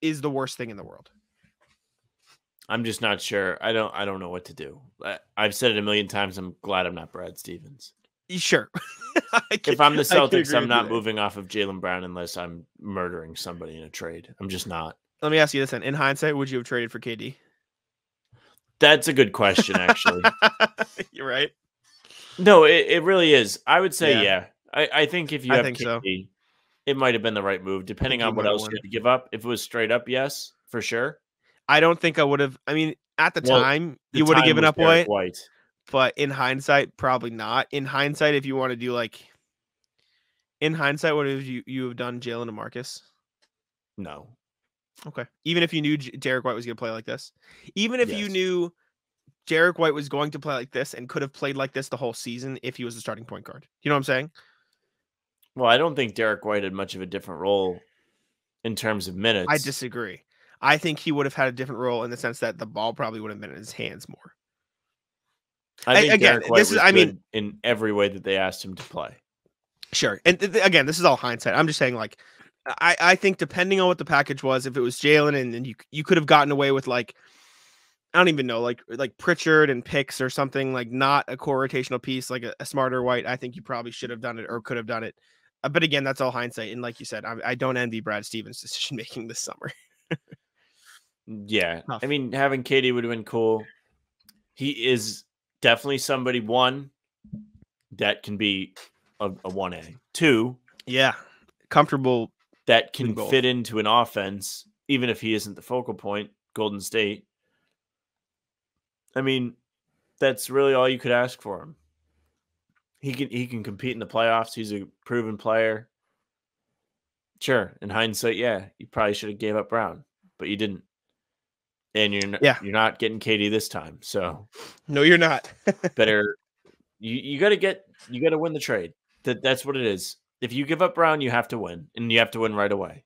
is the worst thing in the world. I'm just not sure. I don't, I don't know what to do. I, I've said it a million times. I'm glad I'm not Brad Stevens. Sure. can, if I'm the Celtics, I'm not moving off of Jaylen Brown unless I'm murdering somebody in a trade. I'm just not. Let me ask you this. Then. In hindsight, would you have traded for K D? That's a good question, actually. You're right. No, it, it really is. I would say, yeah. yeah. I, I think if you I have K D, so. it might have been the right move, depending on what else you had to give up. If it was straight up, yes, for sure. I don't think I would have. I mean, at the well, time, the you would have given up White, White, but in hindsight, probably not. In hindsight, if you want to do like, in hindsight, what have you you have done, Jaylen and Marcus? No. Okay. Even if you knew Derek White was going to play like this, even if yes. you knew Derek White was going to play like this and could have played like this the whole season if he was the starting point guard. You know what I'm saying? Well, I don't think Derek White had much of a different role in terms of minutes. I disagree. I think he would have had a different role in the sense that the ball probably would have been in his hands more. I think I, again, Derek White this was is, I mean, in every way that they asked him to play. Sure. And th th again, this is all hindsight. I'm just saying, like, I, I think depending on what the package was, if it was Jaylen and then you, you could have gotten away with like, I don't even know, like like Pritchard and picks or something, like not a core rotational piece, like a, a smarter White. I think you probably should have done it or could have done it. Uh, but again, that's all hindsight. And like you said, I, I don't envy Brad Stevens' decision making this summer. yeah. Tough. I mean, having K D would have been cool. He is definitely somebody, one, that can be a, a one A. Two. Yeah. Comfortable. That can fit into an offense, even if he isn't the focal point. Golden State. I mean, that's really all you could ask for him. He can he can compete in the playoffs. He's a proven player. Sure, in hindsight, yeah, you probably should have gave up Brown, but you didn't. And you're not, yeah. you're not getting K D this time, so no, you're not. better you you got to get you got to win the trade. That that's what it is. If you give up Brown, you have to win, and you have to win right away.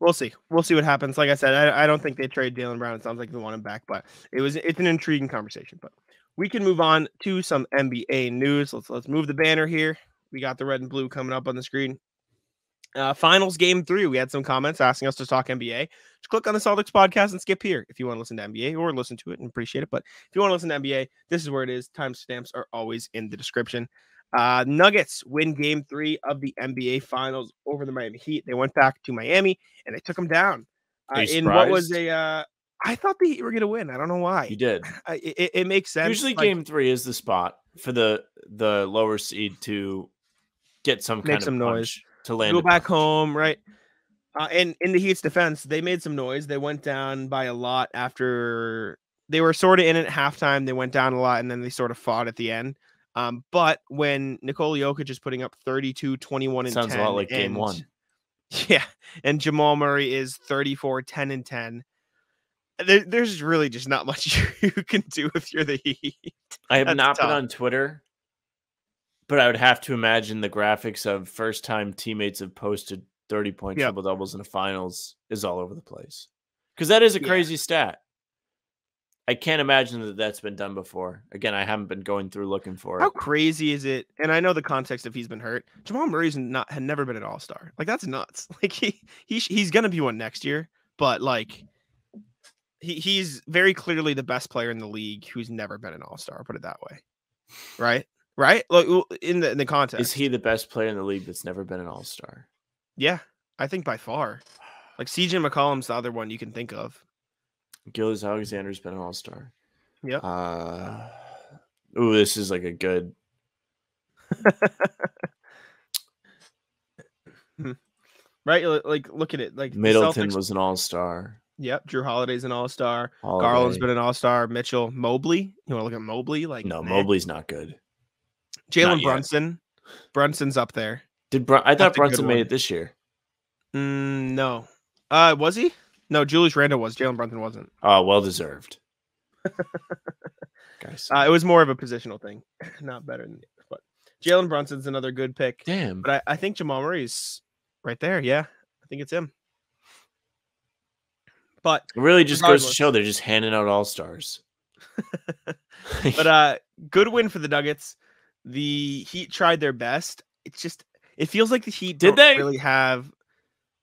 We'll see. We'll see what happens. Like I said, I, I don't think they trade Jaylen Brown. It sounds like they want him back, but it was it's an intriguing conversation. But we can move on to some N B A news. Let's let's move the banner here. We got the red and blue coming up on the screen. Uh, finals game three. We had some comments asking us to talk N B A. Just click on the Celtics podcast and skip here if you want to listen to N B A or listen to it and appreciate it. But if you want to listen to N B A, this is where it is. Timestamps are always in the description. Uh, Nuggets win game three of the N B A Finals over the Miami Heat. They went back to Miami and they took them down. Uh, in what was a, uh, I thought the Heat were going to win. I don't know why. You did. I, it, it makes sense. Usually, like, game three is the spot for the the lower seed to get some kind of some noise to land. Go back home, right? Uh, and in the Heat's defense, they made some noise. They went down by a lot after they were sort of in at halftime. They went down a lot and then they sort of fought at the end. Um, but when Nikola Jokic is putting up thirty-two, twenty-one, and ten. Sounds a lot like game one. Yeah. And Jamal Murray is thirty-four, ten, and ten. There, there's really just not much you can do if you're the Heat. I have That's not tough. been on Twitter, but I would have to imagine the graphics of first-time teammates have posted thirty-point yep. triple-doubles in the finals is all over the place. Because that is a crazy yeah. stat. I can't imagine that that's been done before. Again, I haven't been going through looking for it. How crazy is it? And I know the context of he's been hurt. Jamal Murray's not had never been an all-star. Like, that's nuts. Like he, he he's going to be one next year, but like he he's very clearly the best player in the league who's never been an all-star, put it that way. Right? Right? Like in the in the context. Is he the best player in the league that's never been an all-star? Yeah, I think by far. Like C J McCollum's the other one you can think of. Gillis Alexander's been an all-star. Yeah. Uh, ooh, this is like a good. Right? Like, look at it. Like Middleton Celtics... was an all-star. Yep. Drew Holiday's an all-star. Holiday. Garland's been an all-star. Mitchell, Mobley. You want to look at Mobley? Like, no, man. Mobley's not good. Jalen Brunson. Brunson's up there. Did Br I thought That's Brunson made it this year? Mm, no. Uh, was he? No, Julius Randall was. Jalen Brunson wasn't. Oh, well deserved. Guys, uh, it was more of a positional thing, not better than the other, but Jalen Brunson's another good pick. Damn, but I, I think Jamal Murray's right there. Yeah, I think it's him. But it really just goes to show they're just handing out all stars. But uh, good win for the Nuggets. The Heat tried their best. It's just it feels like the Heat did they really have.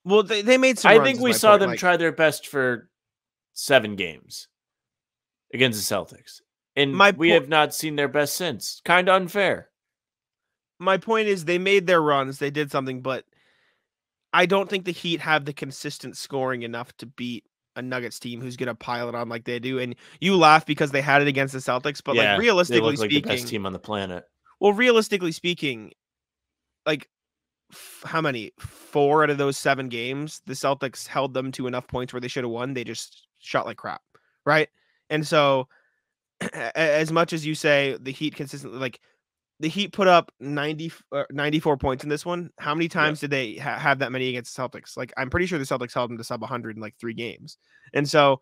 Well, they, they made some I runs, think we saw point. them like, try their best for seven games against the Celtics. And my we have not seen their best since. Kind of unfair. My point is they made their runs. They did something, but I don't think the Heat have the consistent scoring enough to beat a Nuggets team who's going to pile it on like they do. And you laugh because they had it against the Celtics, but yeah, like realistically they look speaking. Like the best team on the planet. Well, realistically speaking, like, how many four out of those seven games the Celtics held them to enough points where they should have won. They just shot like crap, right? And so as much as you say the Heat consistently, like the Heat put up ninety, uh, ninety-four points in this one, how many times yeah. did they ha have that many against the Celtics? Like, I'm pretty sure the Celtics held them to sub one hundred in like three games. And so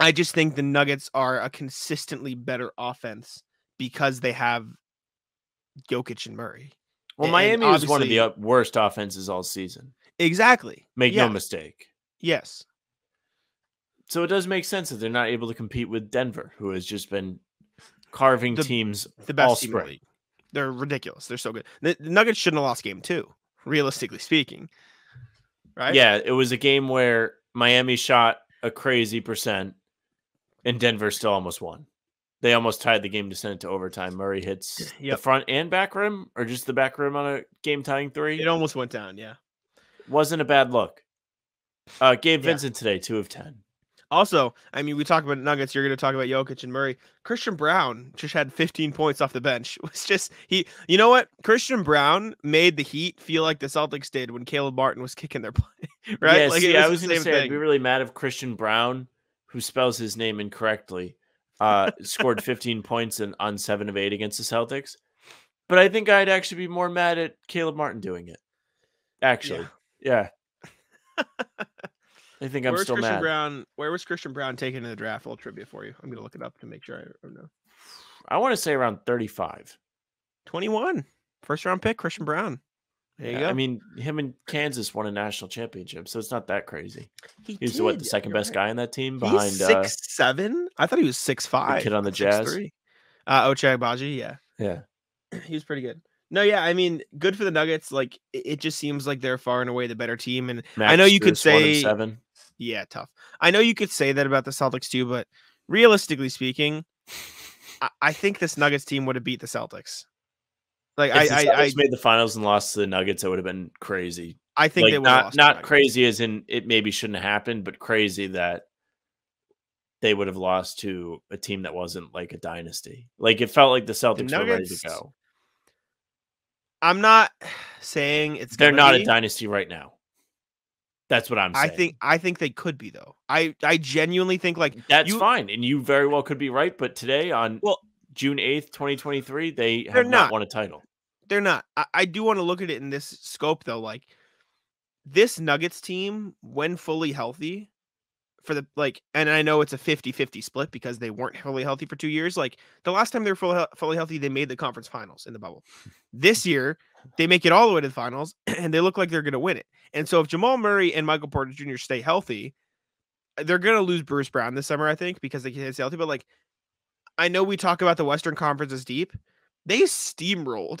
I just think the Nuggets are a consistently better offense because they have Jokic and Murray. Well, and Miami was one of the worst offenses all season. Exactly. Make yeah. no mistake. Yes. So it does make sense that they're not able to compete with Denver, who has just been carving the, teams the best all team spring. They're ridiculous. They're so good. The, the Nuggets shouldn't have lost game two, realistically speaking. Right? Yeah, it was a game where Miami shot a crazy percent, and Denver still almost won. They almost tied the game to send it to overtime. Murray hits yep. the front and back rim, or just the back rim on a game-tying three. It almost went down, yeah. Wasn't a bad look. Uh, Gabe yeah. Vincent today, two of ten. Also, I mean, we talk about Nuggets. You're going to talk about Jokic and Murray. Christian Braun just had fifteen points off the bench. It was just he. You know what? Christian Braun made the Heat feel like the Celtics did when Caleb Martin was kicking their play. Right? Yeah, like, see, was I was going to say thing. I'd be really mad if Christian Braun, who spells his name incorrectly, uh, scored fifteen points and on seven of eight against the Celtics. But I think I'd actually be more mad at Caleb Martin doing it. Actually, yeah. yeah. I think I'm Where's still Christian mad. Brown, where was Christian Braun taken in the draft? A little trivia for you. I'm going to look it up to make sure I know. I want to say around thirty-five. twenty-one. First round pick, Christian Braun. There you yeah, go. I mean, him and Kansas won a national championship, so it's not that crazy. He He's did. what, the second You're best right. guy on that team behind He's six, uh, seven? I thought he was six five. The kid on the Jazz. Three. Uh, Ochai Agbaji, yeah. Yeah. He was pretty good. No, yeah, I mean, good for the Nuggets. Like, it just seems like they're far and away the better team. And Max I know you could say seven. Yeah, tough. I know you could say that about the Celtics too, but realistically speaking, I, I think this Nuggets team would have beat the Celtics. Like, if I, the Celtics I made the finals and lost to the Nuggets, that would have been crazy. I think like, they would not lost not crazy as in it maybe shouldn't have happened, but crazy that they would have lost to a team that wasn't like a dynasty. Like, it felt like the Celtics the Nuggets, were ready to go. I'm not saying it's they're not be. a dynasty right now. That's what I'm saying. I think I think they could be though. I, I genuinely think like that's you, fine, and you very well could be right. But today on well June eighth, twenty twenty-three, they have not, not won a title. They're not. I, I do want to look at it in this scope though. Like this Nuggets team, when fully healthy, for the like, and I know it's a fifty fifty split because they weren't fully healthy for two years. Like the last time they were full, fully healthy, they made the conference finals in the bubble. This year, they make it all the way to the finals, and they look like they're going to win it. And so if Jamal Murray and Michael Porter Junior stay healthy, they're going to lose Bruce Brown this summer, I think, because they can't stay healthy. But, like, I know we talk about the Western Conference as deep. They steamrolled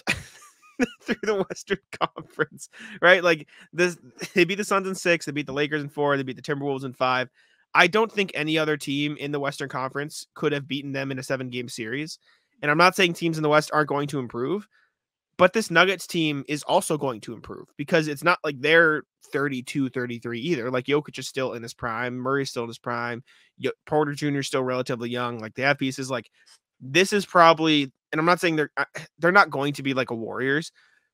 through the Western Conference, right? Like, this, they beat the Suns in six, they beat the Lakers in four, they beat the Timberwolves in five. I don't think any other team in the Western Conference could have beaten them in a seven-game series. And I'm not saying teams in the West aren't going to improve, but this Nuggets team is also going to improve because it's not like they're thirty-two, thirty-three either. Like Jokic is still in his prime. Murray's still in his prime. Porter Junior is still relatively young. Like they have pieces like this is probably, and I'm not saying they're, they're not going to be like a Warriors,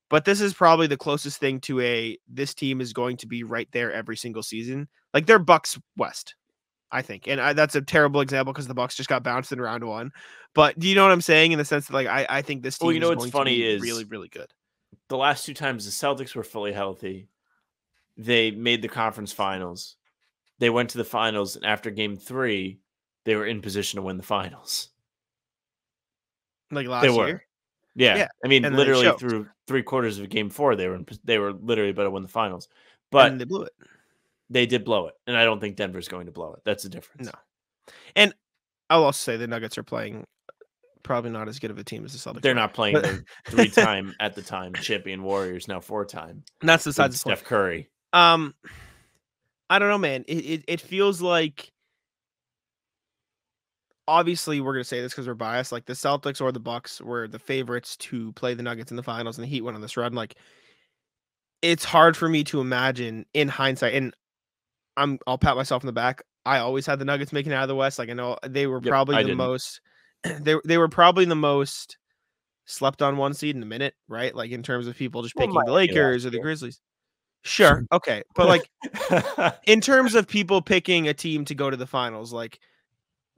but this is probably the closest thing to a, this team is going to be right there every single season. Like they're Bucks West, I think. And I, that's a terrible example because the Bucks just got bounced in round one. But do you know what I'm saying? In the sense that like, I, I think this team well, you know is what's going funny to be is really, really good. The last two times the Celtics were fully healthy, they made the conference finals. They went to the finals, and after game three, they were in position to win the finals. Like last they were. year? Yeah. yeah. I mean, literally through three quarters of game four, they were in, they were literally about to win the finals. But and they blew it. They did blow it, and I don't think Denver's going to blow it. That's the difference. No. And I'll also say the Nuggets are playing probably not as good of a team as the Celtics. They're not playing the three-time at the time champion Warriors, now four-time. And that's besides the Steph point. Curry. Um, I don't know, man. It, it, it feels like obviously we're going to say this because we're biased. Like the Celtics or the Bucks were the favorites to play the Nuggets in the finals, and the Heat went on this run. Like it's hard for me to imagine in hindsight, and I'm, I'll pat myself on the back. I always had the Nuggets making it out of the West. Like I know they were yep, probably I the didn't. most, they they were probably the most slept on one seed in a minute, right? Like in terms of people just picking well, the Lakers or the Grizzlies. Sure, okay, but like in terms of people picking a team to go to the finals, like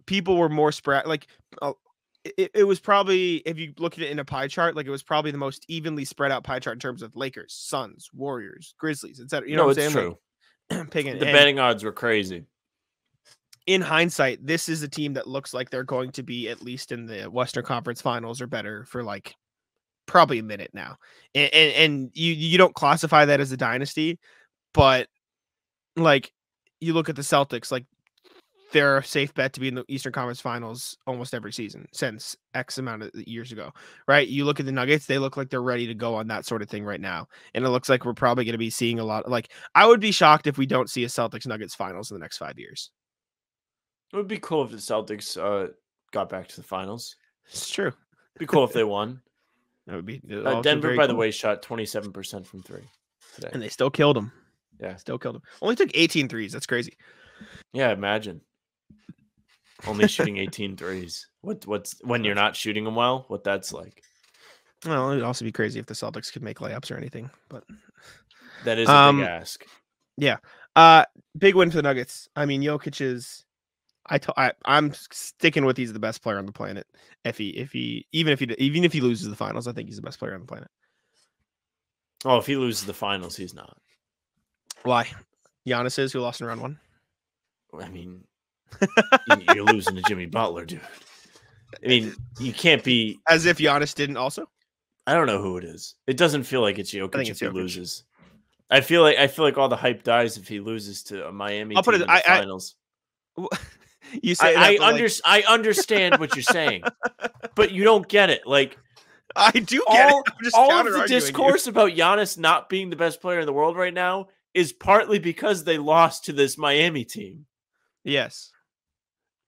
people were more spread. Like uh, it, it was probably if you look at it in a pie chart, like it was probably the most evenly spread out pie chart in terms of Lakers, Suns, Warriors, Grizzlies, et cetera. You know no, what I'm it's saying? True. Like, Picking. The betting odds were crazy. In hindsight, this is a team that looks like they're going to be at least in the Western Conference Finals or better for like probably a minute now. And and, and you you don't classify that as a dynasty, but like you look at the Celtics, like they're a safe bet to be in the Eastern Conference Finals almost every season since X amount of years ago, right? You look at the Nuggets, they look like they're ready to go on that sort of thing right now. And it looks like we're probably going to be seeing a lot. Like, I would be shocked if we don't see a Celtics-Nuggets Finals in the next five years. It would be cool if the Celtics uh, got back to the finals. It's true. It would be cool if they won. That would be uh, Denver, by cool. the way, shot twenty-seven percent from three today. And they still killed them. Yeah. Still killed them. Only took eighteen threes. That's crazy. Yeah, imagine. Only shooting eighteen threes. What what's when you're not shooting them well? What that's like? Well, it'd also be crazy if the Celtics could make layups or anything, but that is a um, big ask. Yeah, uh, big win for the Nuggets. I mean, Jokic is. I, t I I'm sticking with he's the best player on the planet. If he if he even if he even if he loses the finals, I think he's the best player on the planet. Oh, if he loses the finals, he's not. Why? Giannis is, who lost in round one. I mean, you're losing to Jimmy Butler, dude. I mean, you can't be as if Giannis didn't also. I don't know who it is. It doesn't feel like it's Jokic if he loses. I feel like I feel like all the hype dies if he loses to a Miami I'll team put it, in the I, finals. I, you say I, I, under, like... I understand what you're saying, but you don't get it. Like I do get all, it. Just all of the discourse you. about Giannis not being the best player in the world right now is partly because they lost to this Miami team. Yes.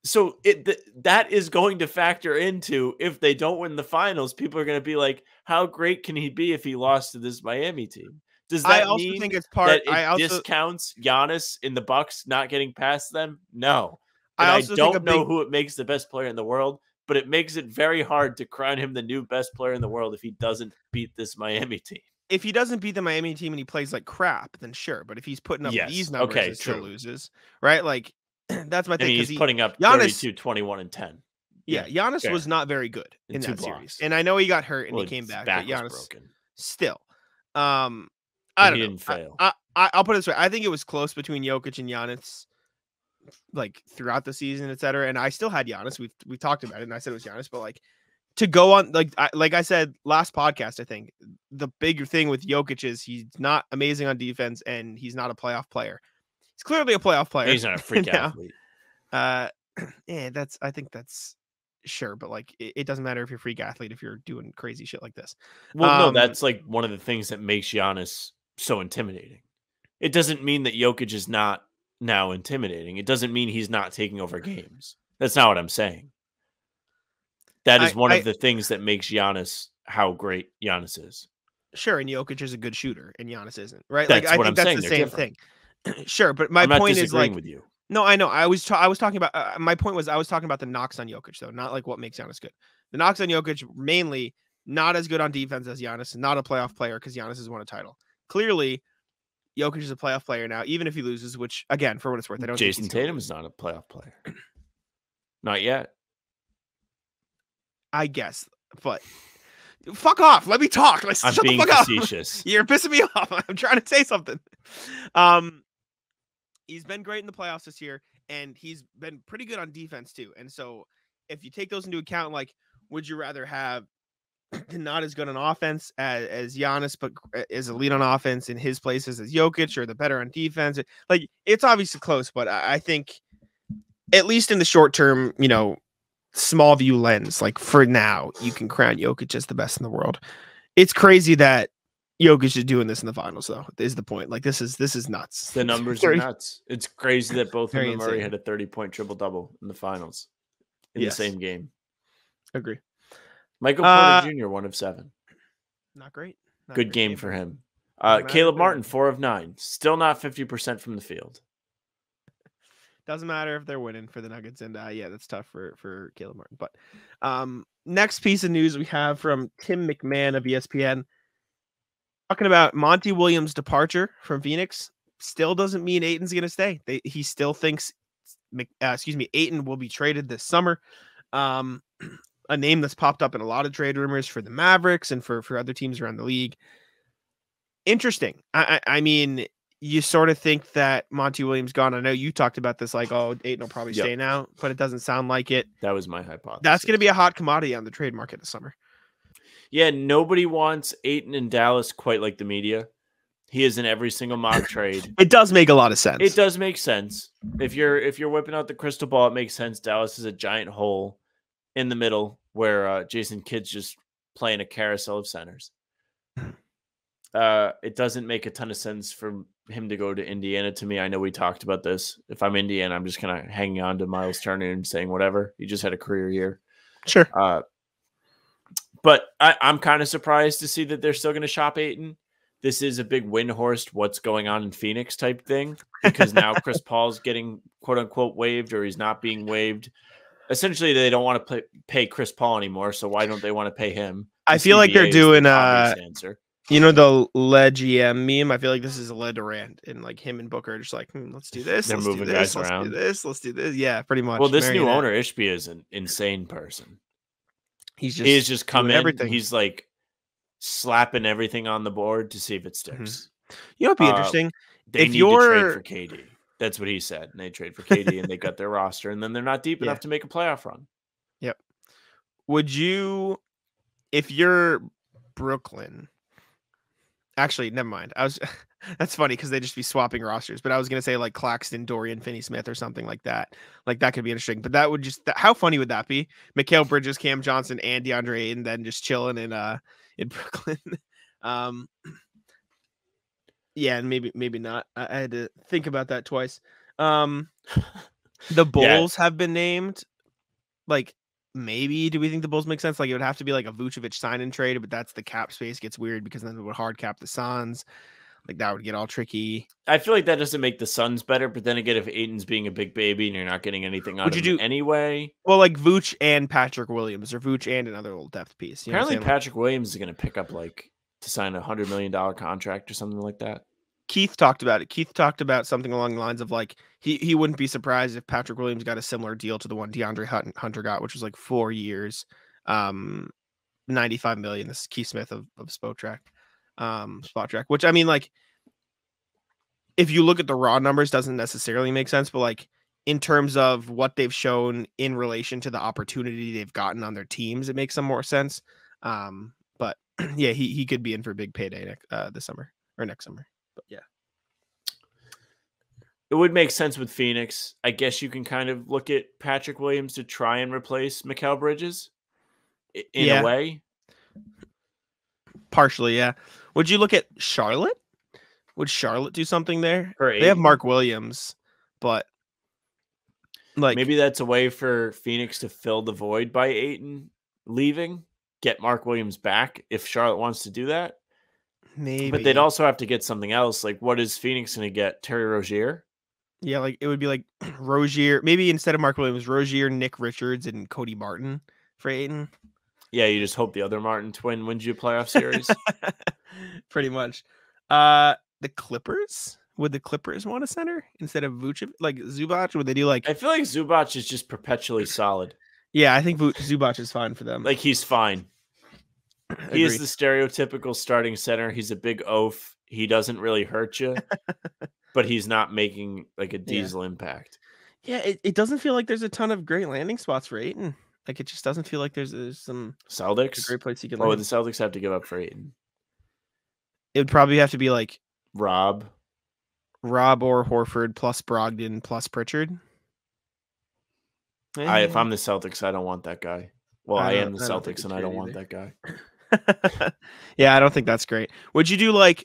So it th that is going to factor into if they don't win the finals, people are going to be like, how great can he be if he lost to this Miami team? Does that I also mean think it's part that it I also, discounts Giannis in the Bucks not getting past them? No. And I, also I don't know big... who it makes the best player in the world, but it makes it very hard to crown him the new best player in the world if he doesn't beat this Miami team. If he doesn't beat the Miami team and he plays like crap, then sure. But if he's putting up yes. these numbers, okay, he still loses, right? Like that's my thing. I mean, he's he, putting up Giannis, thirty-two, twenty-one, and ten. Yeah, yeah. Giannis yeah. was not very good in, in that blocks. series, and I know he got hurt and well, he came back. back but Giannis broken. still. Um, I and don't he know. Didn't fail. I, I, I'll put it this way: I think it was close between Jokic and Giannis, like throughout the season, et cetera. And I still had Giannis. We we talked about it, and I said it was Giannis, but like. To go on, like I, like I said last podcast, I think the big thing with Jokic is he's not amazing on defense, and he's not a playoff player. He's clearly a playoff player. He's not a freak athlete. Uh, yeah, that's. I think that's sure, but like it, it doesn't matter if you're a freak athlete if you're doing crazy shit like this. Well, um, no, that's like one of the things that makes Giannis so intimidating. It doesn't mean that Jokic is not now intimidating. It doesn't mean he's not taking over games. That's not what I'm saying. That is I, one I, of the things that makes Giannis how great Giannis is. Sure, and Jokic is a good shooter, and Giannis isn't, right? That's like, what I think I'm that's saying. the They're same different. thing. Sure, but my I'm point is like with you. No, I know. I was I was talking about uh, my point was I was talking about the knocks on Jokic though, not like what makes Giannis good. The knocks on Jokic mainly not as good on defense as Giannis, not a playoff player because Giannis has won a title. Clearly, Jokic is a playoff player now, even if he loses. Which again, for what it's worth, I don't. Jason Tatum is not a playoff player. Not yet. I guess, but fuck off. Let me talk. Like, I'm shut being the fuck facetious. Up. You're pissing me off. I'm trying to say something. Um, he's been great in the playoffs this year, and he's been pretty good on defense too. And so, if you take those into account, like, would you rather have not as good on offense as, as Giannis, but as a lead on offense in his places as Jokic, or the better on defense? Like, it's obviously close, but I, I think, at least in the short term, you know. Small view lens, like for now, you can crown Jokic as the best in the world. It's crazy that Jokic is doing this in the finals, though. Is the point? Like this is this is nuts. The numbers thirty. Are nuts. It's crazy that both him and Murray had a thirty-point triple double in the finals in yes. the same game. Agree. Michael Porter uh, Junior one of seven. Not great. Not Good great game, game for him. Uh, Caleb Martin four of nine. Still not fifty percent from the field. Doesn't matter if they're winning for the Nuggets. And uh, yeah, that's tough for, for Caleb Martin. But um, next piece of news we have from Tim McMahon of E S P N. Talking about Monty Williams' departure from Phoenix still doesn't mean Ayton's going to stay. They, he still thinks, uh, excuse me, Ayton will be traded this summer. Um, a name that's popped up in a lot of trade rumors for the Mavericks and for, for other teams around the league. Interesting. I, I, I mean... You sort of think that Monty Williams gone. I know you talked about this, like, oh, Ayton will probably yep. stay now, but it doesn't sound like it. That was my hypothesis. That's going to be a hot commodity on the trade market this summer. Yeah, nobody wants Ayton in Dallas quite like the media. He is in every single mock trade. It does make a lot of sense. It does make sense. If you're if you're whipping out the crystal ball, it makes sense. Dallas is a giant hole in the middle where uh, Jason Kidd's just playing a carousel of centers. Uh, it doesn't make a ton of sense for him to go to Indiana to me. I know we talked about this. If I'm Indiana, I'm just kind of hanging on to Miles Turner and saying whatever. He just had a career year. Sure. Uh, but I, I'm kind of surprised to see that they're still going to shop Ayton. this is a big Windhorst, what's going on in Phoenix type thing, because now Chris Paul's getting quote unquote waived, or he's not being waived. Essentially, they don't want to pay, pay Chris Paul anymore. So why don't they want to pay him? I feel like they're doing uh, answer. You know, the Led G M meme. I feel like this is a Led Durant, and like him and Booker are just like, hmm, let's do this. They're let's moving do this, guys let's around. Do this. Let's do this. Yeah, pretty much. Well, this Marionette. New owner Ishbia is an insane person. He's just he's just come in. Everything. He's like slapping everything on the board to see if it sticks. Mm-hmm. You know, it'd be interesting. Uh, they if need you're... to trade for K D. That's what he said. And they trade for K D, and they got their roster, and then they're not deep yeah. enough to make a playoff run. Yep. Would you, if you're Brooklyn? Actually, never mind. I was that's funny because they just be swapping rosters, but I was gonna say like Claxton, Dorian, Finney Smith, or something like that. Like that could be interesting. But that would just that, how funny would that be? Mikal Bridges, Cam Johnson, and DeAndre Ayton then just chilling in uh in Brooklyn. um yeah, and maybe maybe not. I, I had to think about that twice. Um the Bulls yeah. have been named. Like maybe do we think the Bulls make sense? Like it would have to be like a Vucevic sign and trade, but that's the cap space gets weird because then it would hard cap the Suns. Like that would get all tricky. I feel like that doesn't make the Suns better, but then again, if Ayton's being a big baby and you're not getting anything out would of you him do anyway. Well, like Vooch and Patrick Williams, or Vooch and another little depth piece. You Apparently, know Patrick like, Williams is going to pick up like to sign a hundred million dollar contract or something like that. Keith talked about it. Keith talked about something along the lines of like he he wouldn't be surprised if Patrick Williams got a similar deal to the one DeAndre Hunter got, which was like four years, um, ninety-five million. This is Keith Smith of of Spotrac, um, Spotrac. Which I mean, like, if you look at the raw numbers, doesn't necessarily make sense, but like in terms of what they've shown in relation to the opportunity they've gotten on their teams, it makes some more sense. Um, but yeah, he he could be in for a big payday next, uh, this summer or next summer. But yeah, it would make sense with Phoenix. I guess you can kind of look at Patrick Williams to try and replace Mikal Bridges in yeah. a way. Partially, yeah. Would you look at Charlotte? Would Charlotte do something there? They have Mark Williams, but like maybe that's a way for Phoenix to fill the void by Ayton leaving, get Mark Williams back if Charlotte wants to do that. Maybe. But they'd also have to get something else. Like, what is Phoenix going to get? Terry Rozier? Yeah, like it would be like Rozier. Maybe instead of Mark Williams, Rozier, Nick Richards, and Cody Martin for Ayton. Yeah, you just hope the other Martin twin wins you a playoff series. Pretty much. Uh, the Clippers? Would the Clippers want a center instead of Vucevic? Like Zubac? Would they do like... I feel like Zubac is just perpetually solid. Yeah, I think Zubac is fine for them. Like, he's fine. He Agreed. Is the stereotypical starting center. He's a big oaf. He doesn't really hurt you, but he's not making like a diesel yeah. impact. Yeah, it, it doesn't feel like there's a ton of great landing spots for Ayton. Like it just doesn't feel like there's, there's some Celtics. Great place you can. Oh, land. The Celtics have to give up for Ayton. It would probably have to be like Rob, Rob or Horford plus Brogdon plus Pritchard. I, if I'm the Celtics, I don't want that guy. Well, I, I am the I Celtics, and I don't either. want that guy. Yeah, I don't think that's great. Would you do like,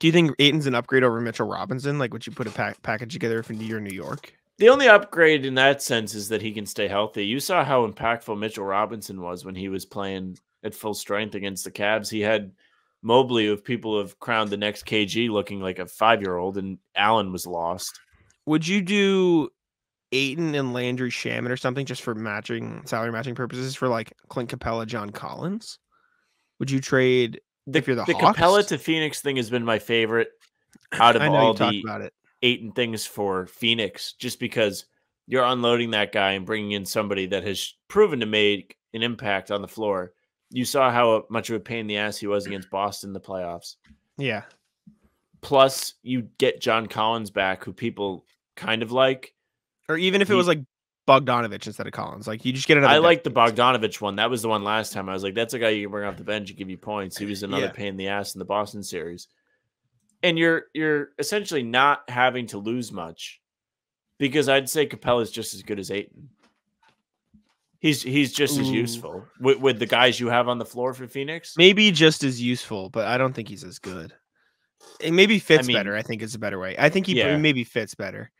do you think Ayton's an upgrade over Mitchell Robinson? Like, would you put a pack package together from your New York? The only upgrade in that sense is that he can stay healthy. You saw how impactful Mitchell Robinson was when he was playing at full strength against the Cavs. He had Mobley, who people have crowned the next K G, looking like a five-year-old, and Allen was lost. Would you do Ayton and Landry Shaman or something just for matching salary matching purposes for like Clint Capella, John Collins? Would you trade the, if you're the, the Capella to Phoenix thing has been my favorite out of all the Ayton things for Phoenix, just because you're unloading that guy and bringing in somebody that has proven to make an impact on the floor. You saw how much of a pain in the ass he was against Boston in the playoffs. Yeah. Plus you get John Collins back, who people kind of like. Or even if it was like Bogdanovich instead of Collins, like you just get another. I like the Bogdanovich one. That was the one last time. I was like, that's a guy you can bring off the bench and give you points. He was another yeah. pain in the ass in the Boston series. And you're you're essentially not having to lose much, because I'd say Capella's just as good as Ayton. He's he's just Ooh. as useful with, with the guys you have on the floor for Phoenix. Maybe just as useful, but I don't think he's as good. It maybe fits I mean, better. I think is a better way. I think he yeah. maybe fits better.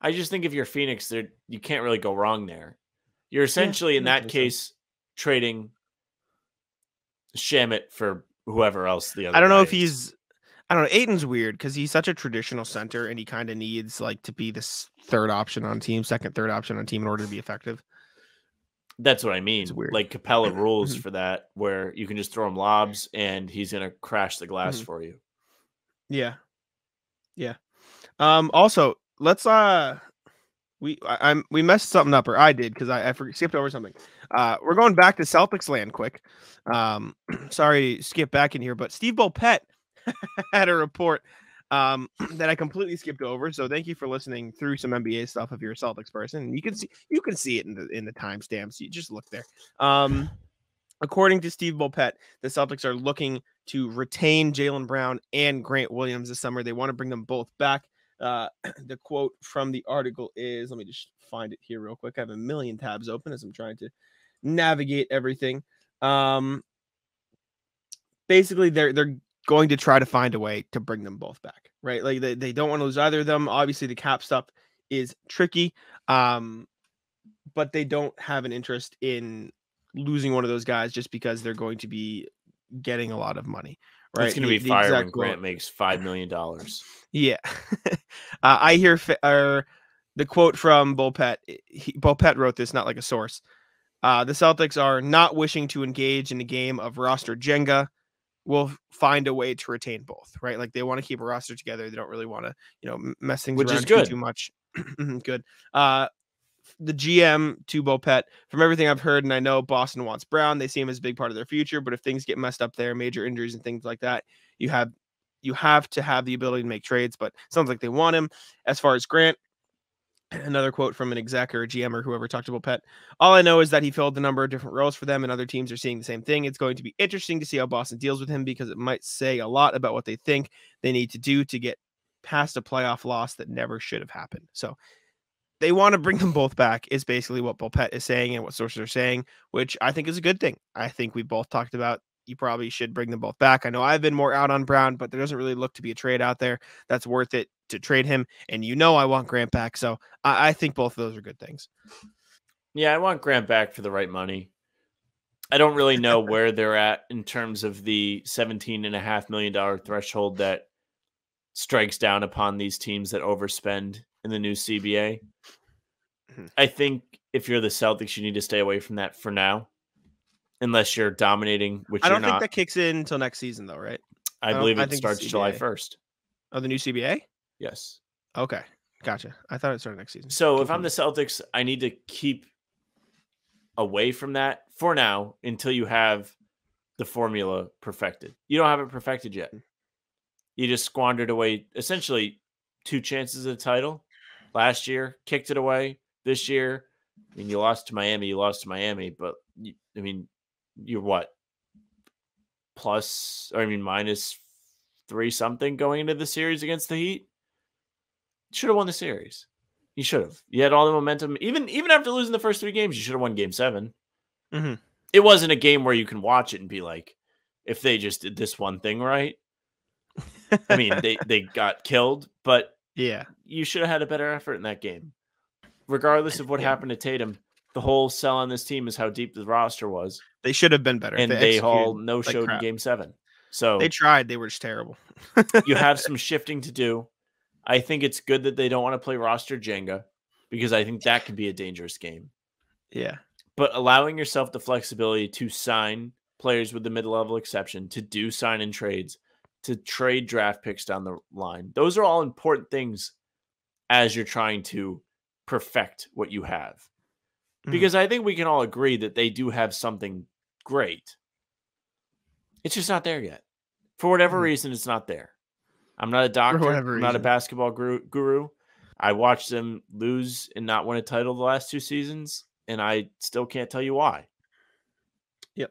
I just think if you're Phoenix, there you can't really go wrong there. You're essentially, yeah, in that case, trading Shamet for whoever else the other I don't know guy if he's I don't know. Ayton's weird because he's such a traditional center and he kind of needs like to be this third option on team, second, third option on team in order to be effective. That's what I mean. It's weird. Like Capella rules for that, where you can just throw him lobs and he's going to crash the glass mm-hmm. for you. Yeah. Yeah. Um, also, let's, uh, we, I, I'm, we messed something up, or I did, because I, I skipped over something. Uh, we're going back to Celtics land quick. Um, sorry to skip back in here, but Steve Bulpett had a report um that I completely skipped over, so thank you for listening through some N B A stuff if you're a Celtics person. You can see you can see it in the in the timestamps. You just look there. Um according to Steve Bulpett, the Celtics are looking to retain Jaylen Brown and Grant Williams this summer. They want to bring them both back. Uh the quote from the article is, let me just find it here real quick. I have a million tabs open as I'm trying to navigate everything. Um basically they're they're going to try to find a way to bring them both back, right? Like they, they don't want to lose either of them. Obviously the cap stuff is tricky, um, but they don't have an interest in losing one of those guys just because they're going to be getting a lot of money, right? It's going to be fire when Grant makes five million dollars. Yeah. uh, I hear uh, the quote from Bulpett. He, Bulpett wrote this, not like a source. Uh, the Celtics are not wishing to engage in a game of roster Jenga. Will find a way to retain both, right? Like they want to keep a roster together. They don't really want to, you know, mess things Which around is good. Too, too much. Good. Uh, the G M to Bulpett, from everything I've heard, and I know Boston wants Brown. They see him as a big part of their future, but if things get messed up there, major injuries and things like that, you have, you have to have the ability to make trades, but it sounds like they want him. As far as Grant, another quote from an exec or a G M or whoever talked to Bulpett. All I know is that he filled a number of different roles for them, and other teams are seeing the same thing. It's going to be interesting to see how Boston deals with him, because it might say a lot about what they think they need to do to get past a playoff loss that never should have happened. So they want to bring them both back is basically what Bulpett is saying and what sources are saying, which I think is a good thing. I think we both talked about you probably should bring them both back. I know I've been more out on Brown, but there doesn't really look to be a trade out there that's worth it to trade him. And you know, I want Grant back. So I, I think both of those are good things. Yeah. I want Grant back for the right money. I don't really know where they're at in terms of the seventeen and a half million dollar threshold that strikes down upon these teams that overspend in the new C B A. Mm-hmm. I think if you're the Celtics, you need to stay away from that for now. Unless you're dominating, which I don't you're think not. That kicks in until next season, though, right? I, I believe it I starts July first. Oh, the new C B A? Yes. Okay, gotcha. I thought it started next season. So keep if I'm it. the Celtics, I need to keep away from that for now until you have the formula perfected. You don't have it perfected yet. You just squandered away essentially two chances of the title last year, kicked it away this year. I mean, you lost to Miami. You lost to Miami, but you, I mean. You're what plus, or I mean, minus three something going into the series against the Heat. Should have won the series. You should have. You had all the momentum. Even even after losing the first three games, you should have won game seven. Mm-hmm. It wasn't a game where you can watch it and be like, if they just did this one thing right. I mean, they, they got killed, but yeah, you should have had a better effort in that game. Regardless of what yeah. happened to Tatum, the whole sell on this team is how deep the roster was. They should have been better. And they all no-showed in game seven. So they tried. They were just terrible. You have some shifting to do. I think it's good that they don't want to play roster Jenga, because I think that could be a dangerous game. Yeah. But allowing yourself the flexibility to sign players with the mid-level exception, to do sign and trades, to trade draft picks down the line. Those are all important things as you're trying to perfect what you have. Because I think we can all agree that they do have something great. It's just not there yet. For whatever mm-hmm. reason, it's not there. I'm not a doctor. I'm reason. not a basketball guru. I watched them lose and not win a title the last two seasons, and I still can't tell you why. Yep.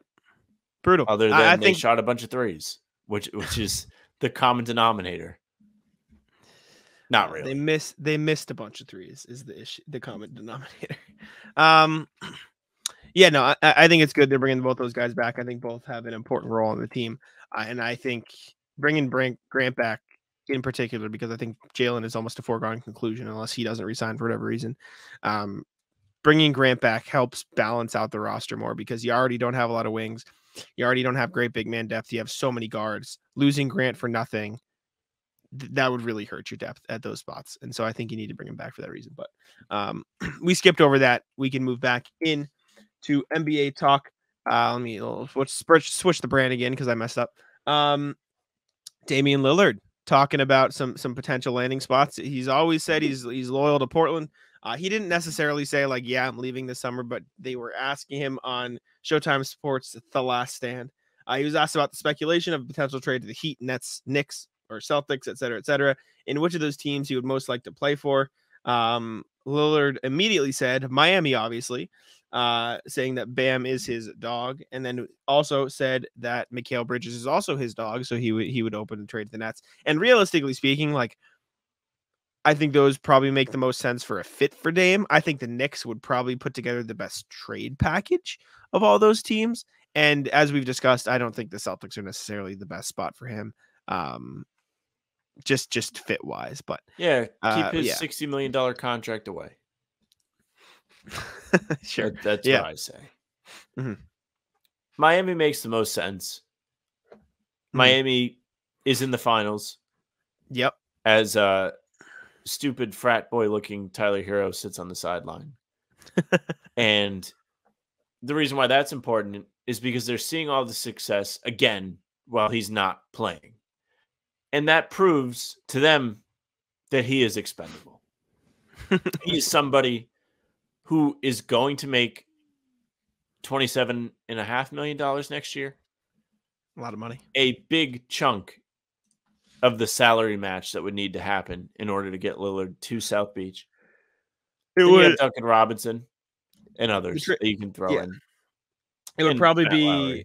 Brutal. Other than I, I they think... shot a bunch of threes, which which is the common denominator. Not really. They missed. They missed a bunch of threes. Is the issue, the common denominator? Um, yeah, no, I, I think it's good they're bringing both those guys back. I think both have an important role on the team, uh, and I think bringing Grant back in particular, because I think Jaylen is almost a foregone conclusion unless he doesn't resign for whatever reason. Um, bringing Grant back helps balance out the roster more, because you already don't have a lot of wings. You already don't have great big man depth. You have so many guards. Losing Grant for nothing, th- that would really hurt your depth at those spots. And so I think you need to bring him back for that reason. But um, we skipped over that. We can move back in to N B A talk. Uh, let me switch, switch the brand again because I messed up. Um, Damian Lillard talking about some some potential landing spots. He's always said he's he's loyal to Portland. Uh, he didn't necessarily say, like, yeah, I'm leaving this summer, but they were asking him on Showtime Sports' The Last Stand. Uh, he was asked about the speculation of potential trade to the Heat, Nets, Knicks, or Celtics, et cetera, et cetera, and which of those teams he would most like to play for. Um, Lillard immediately said Miami, obviously, uh, saying that Bam is his dog, and then also said that Mikal Bridges is also his dog, so he would he would open and trade the Nets. And realistically speaking, like, I think those probably make the most sense for a fit for Dame. I think the Knicks would probably put together the best trade package of all those teams. And as we've discussed, I don't think the Celtics are necessarily the best spot for him, um, just just fit wise. But yeah, keep uh, his yeah. sixty million dollars contract away. Sure, that, that's yeah. what I say. Mm-hmm. Miami makes the most sense. Mm-hmm. Miami is in the finals. Yep, as uh. stupid frat boy looking Tyler Herro sits on the sideline. And the reason why that's important is because they're seeing all the success again while he's not playing. And that proves to them that he is expendable. He is somebody who is going to make twenty-seven and a half million dollars next year. A lot of money. A big chunk of the salary match that would need to happen in order to get Lillard to South Beach. It would, you have Duncan Robinson and others that you can throw yeah. in. It would probably Matt be, Lowry.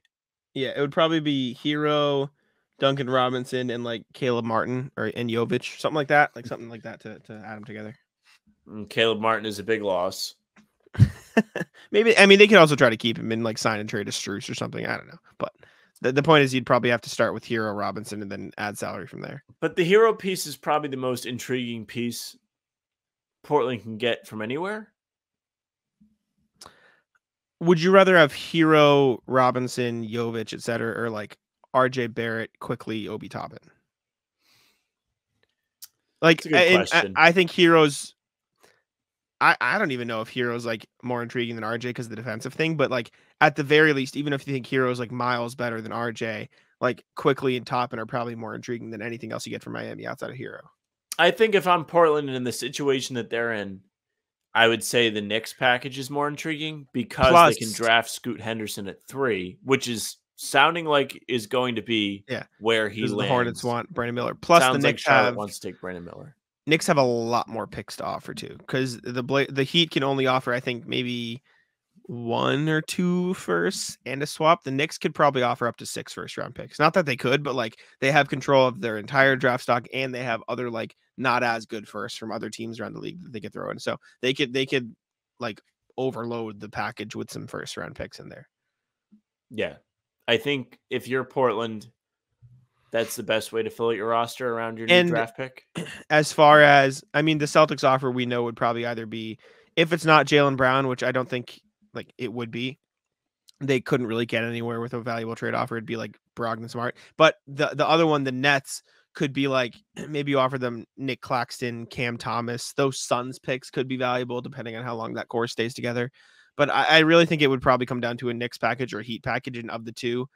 yeah, it would probably be Hero, Duncan Robinson, and like Caleb Martin or and Jovic, something like that, like something like that to, to add them together. And Caleb Martin is a big loss. Maybe, I mean, they could also try to keep him and like sign and trade a Strus or something. I don't know, but. The point is you'd probably have to start with Hero, Robinson, and then add salary from there. But the Hero piece is probably the most intriguing piece Portland can get from anywhere. Would you rather have Hero, Robinson, Jovic, et cetera, or like R J Barrett, Quickly, Obi Toppin? Like, that's a good question. I, I think Hero's... I, I don't even know if Hero's like more intriguing than R J because of the defensive thing, but like at the very least, even if you think Hero's like miles better than R J, like Quickly and Toppin are probably more intriguing than anything else you get from Miami outside of Hero. I think if I'm Portland and in the situation that they're in, I would say the Knicks package is more intriguing because Plus, they can draft Scoot Henderson at three, which is sounding like is going to be yeah, where he lands. The Hornets want Brandon Miller. Plus sounds the Knicks like have... wants to take Brandon Miller. Knicks have a lot more picks to offer too, because the Bla- the Heat can only offer, I think, maybe one or two firsts and a swap. The Knicks could probably offer up to six first round picks. Not that they could, but like they have control of their entire draft stock, and they have other like not as good firsts from other teams around the league that they could throw in. So they could they could like overload the package with some first round picks in there. Yeah, I think if you're Portland, that's the best way to fill out your roster around your new and draft pick. As far as, I mean, the Celtics offer we know would probably either be, if it's not Jaylen Brown, which I don't think like it would be, they couldn't really get anywhere with a valuable trade offer. It'd be like Brogdon Smart. But the, the other one, the Nets, could be like, maybe you offer them Nick Claxton, Cam Thomas. Those Suns picks could be valuable depending on how long that core stays together. But I, I really think it would probably come down to a Knicks package or a Heat package, and of the two,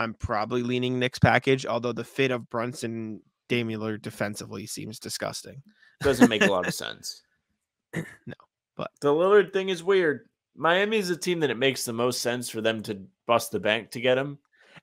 I'm probably leaning Knicks package, although the fit of Brunson, Damian Lillard defensively seems disgusting. Doesn't make a lot of sense. No, but the Lillard thing is weird. Miami is a team that it makes the most sense for them to bust the bank to get him.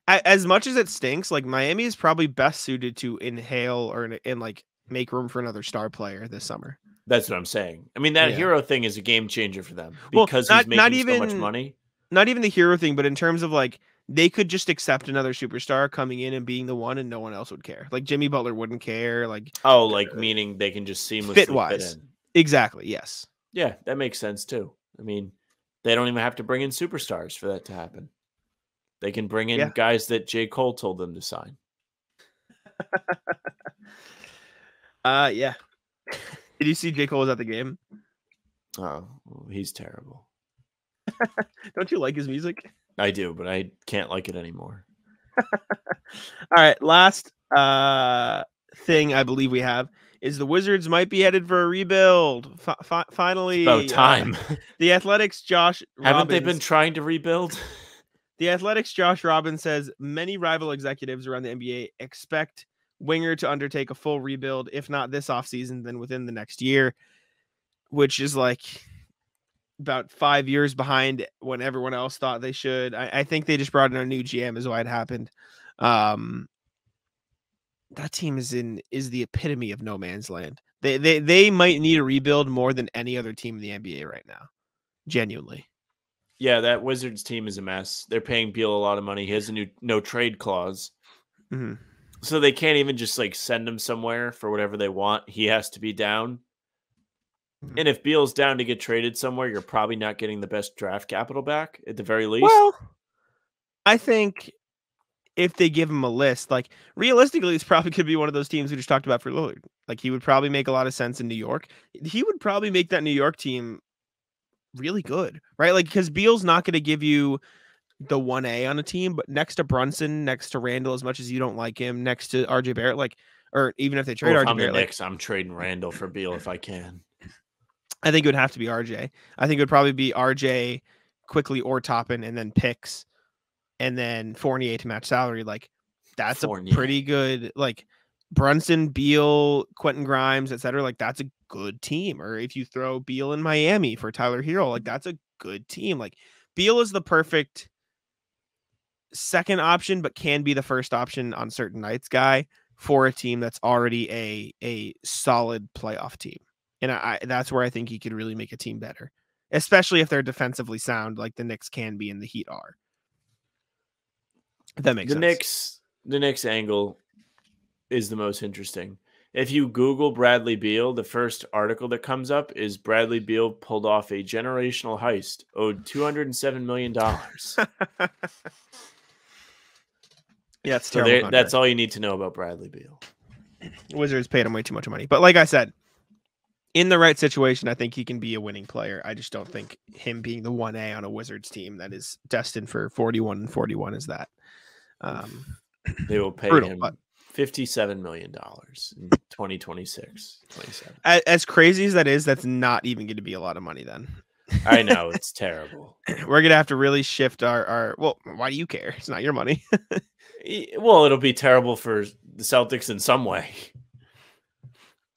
As much as it stinks, like Miami is probably best suited to inhale or in, in like make room for another star player this summer. That's what I'm saying. I mean, that yeah. Hero thing is a game changer for them because well, not, he's making not even, so much money. Not even the Hero thing, but in terms of like, they could just accept another superstar coming in and being the one, and no one else would care. Like Jimmy Butler wouldn't care. Like oh, like uh, meaning they can just seamlessly fit wise. Fit in. Exactly. Yes. Yeah, that makes sense too. I mean, they don't even have to bring in superstars for that to happen. They can bring in yeah. guys that J. Cole told them to sign. uh yeah. Did you see J. Cole was at the game? Oh, well, he's terrible. Don't you like his music? I do, but I can't like it anymore. All right, last uh, thing I believe we have is the Wizards might be headed for a rebuild. F fi finally, it's about time. Uh, the Athletics' Josh Robbins, haven't they been trying to rebuild? The Athletics' Josh Robbins says many rival executives around the N B A expect Winger to undertake a full rebuild, if not this offseason, then within the next year, which is like about five years behind when everyone else thought they should. I, I think they just brought in a new G M is why it happened. Um, that team is in is the epitome of no man's land. They they they might need a rebuild more than any other team in the N B A right now. Genuinely. Yeah, that Wizards team is a mess. They're paying Beal a lot of money. He has a new no trade clause. Mm-hmm. So they can't even just like send him somewhere for whatever they want. He has to be down. Mm-hmm. And if Beal's down to get traded somewhere, you're probably not getting the best draft capital back at the very least. Well, I think if they give him a list, like realistically, it's probably could be one of those teams we just talked about for Lillard. Like he would probably make a lot of sense in New York. He would probably make that New York team really good, right? Like, because Beal's not going to give you the one A on a team, but next to Brunson, next to Randall, as much as you don't like him, next to R J Barrett, like, or even if they trade R J Barrett, like, I'm trading Randall for Beal if I can. I think it would have to be R J. I think it would probably be R J, Quickly or Toppin, and then picks, and then Fournier to match salary. Like, that's Fournier. A pretty good, like, Brunson, Beal, Quentin Grimes, et cetera. Like, that's a good team. Or if you throw Beal in Miami for Tyler Herro, like, that's a good team. Like, Beal is the perfect second option, but can be the first option on certain nights guy for a team that's already a a solid playoff team. And I, I that's where I think he could really make a team better, especially if they're defensively sound like the Knicks can be and the Heat are. If that makes the sense. Knicks, the Knicks angle is the most interesting. If you Google Bradley Beal, the first article that comes up is Bradley Beal pulled off a generational heist, owed two hundred seven million dollars. Yeah, it's terrible. So that's all you need to know about Bradley Beal. Wizards paid him way too much money. But like I said, in the right situation, I think he can be a winning player. I just don't think him being the one A on a Wizards team that is destined for forty-one and forty-one is that. Um, they will pay brutal, him. But fifty-seven million dollars in twenty twenty-six. As, as crazy as that is, that's not even going to be a lot of money then. I know. It's terrible. We're going to have to really shift our, our... Well, why do you care? It's not your money. Well, it'll be terrible for the Celtics in some way.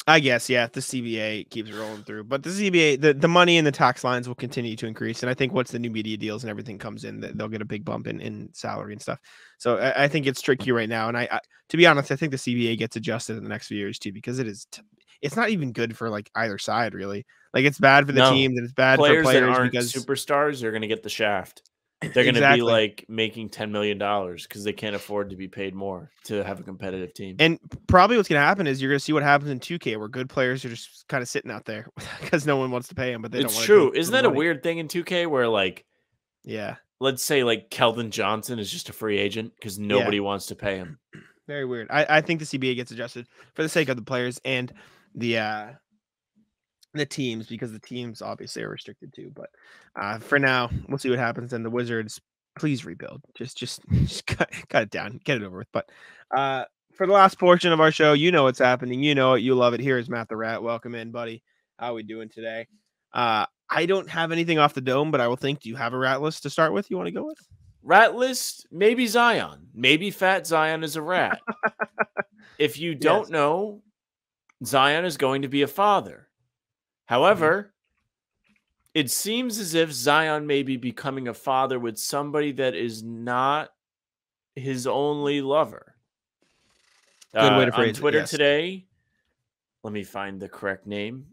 I guess, yeah, if the C B A keeps rolling through. But the C B A, the, the money and the tax lines will continue to increase. And I think once the new media deals and everything comes in, they'll get a big bump in, in salary and stuff. So I, I think it's tricky right now. And I, I, to be honest, I think the C B A gets adjusted in the next few years too, because it is, t it's not even good for like either side really. Like it's bad for the no. team, and it's bad players for players that aren't because superstars are going to get the shaft. They're going to exactly. be like making ten million dollars because they can't afford to be paid more to have a competitive team. And probably what's going to happen is you're going to see what happens in two K where good players are just kind of sitting out there because no one wants to pay them. But they it's don't true. Isn't that money. A weird thing in two K where like, yeah, let's say like Keldon Johnson is just a free agent because nobody yeah. wants to pay him. Very weird. I, I think the C B A gets adjusted for the sake of the players and the, uh, the teams, because the teams obviously are restricted too, but uh for now we'll see what happens. And the Wizards, please rebuild, just just just cut, cut it down, get it over with. But uh for the last portion of our show, you know what's happening, you know it, you love it. Here is Matt the Rat. Welcome in, buddy. How we doing today? uh I don't have anything off the dome, but I will think. Do you have a rat list to start with? You want to go with rat list? Maybe Zion. Maybe fat Zion is a rat. If you don't yes. know, Zion is going to be a father. However, it seems as if Zion may be becoming a father with somebody that is not his only lover. Good way to phrase it. On Twitter today, let me find the correct name.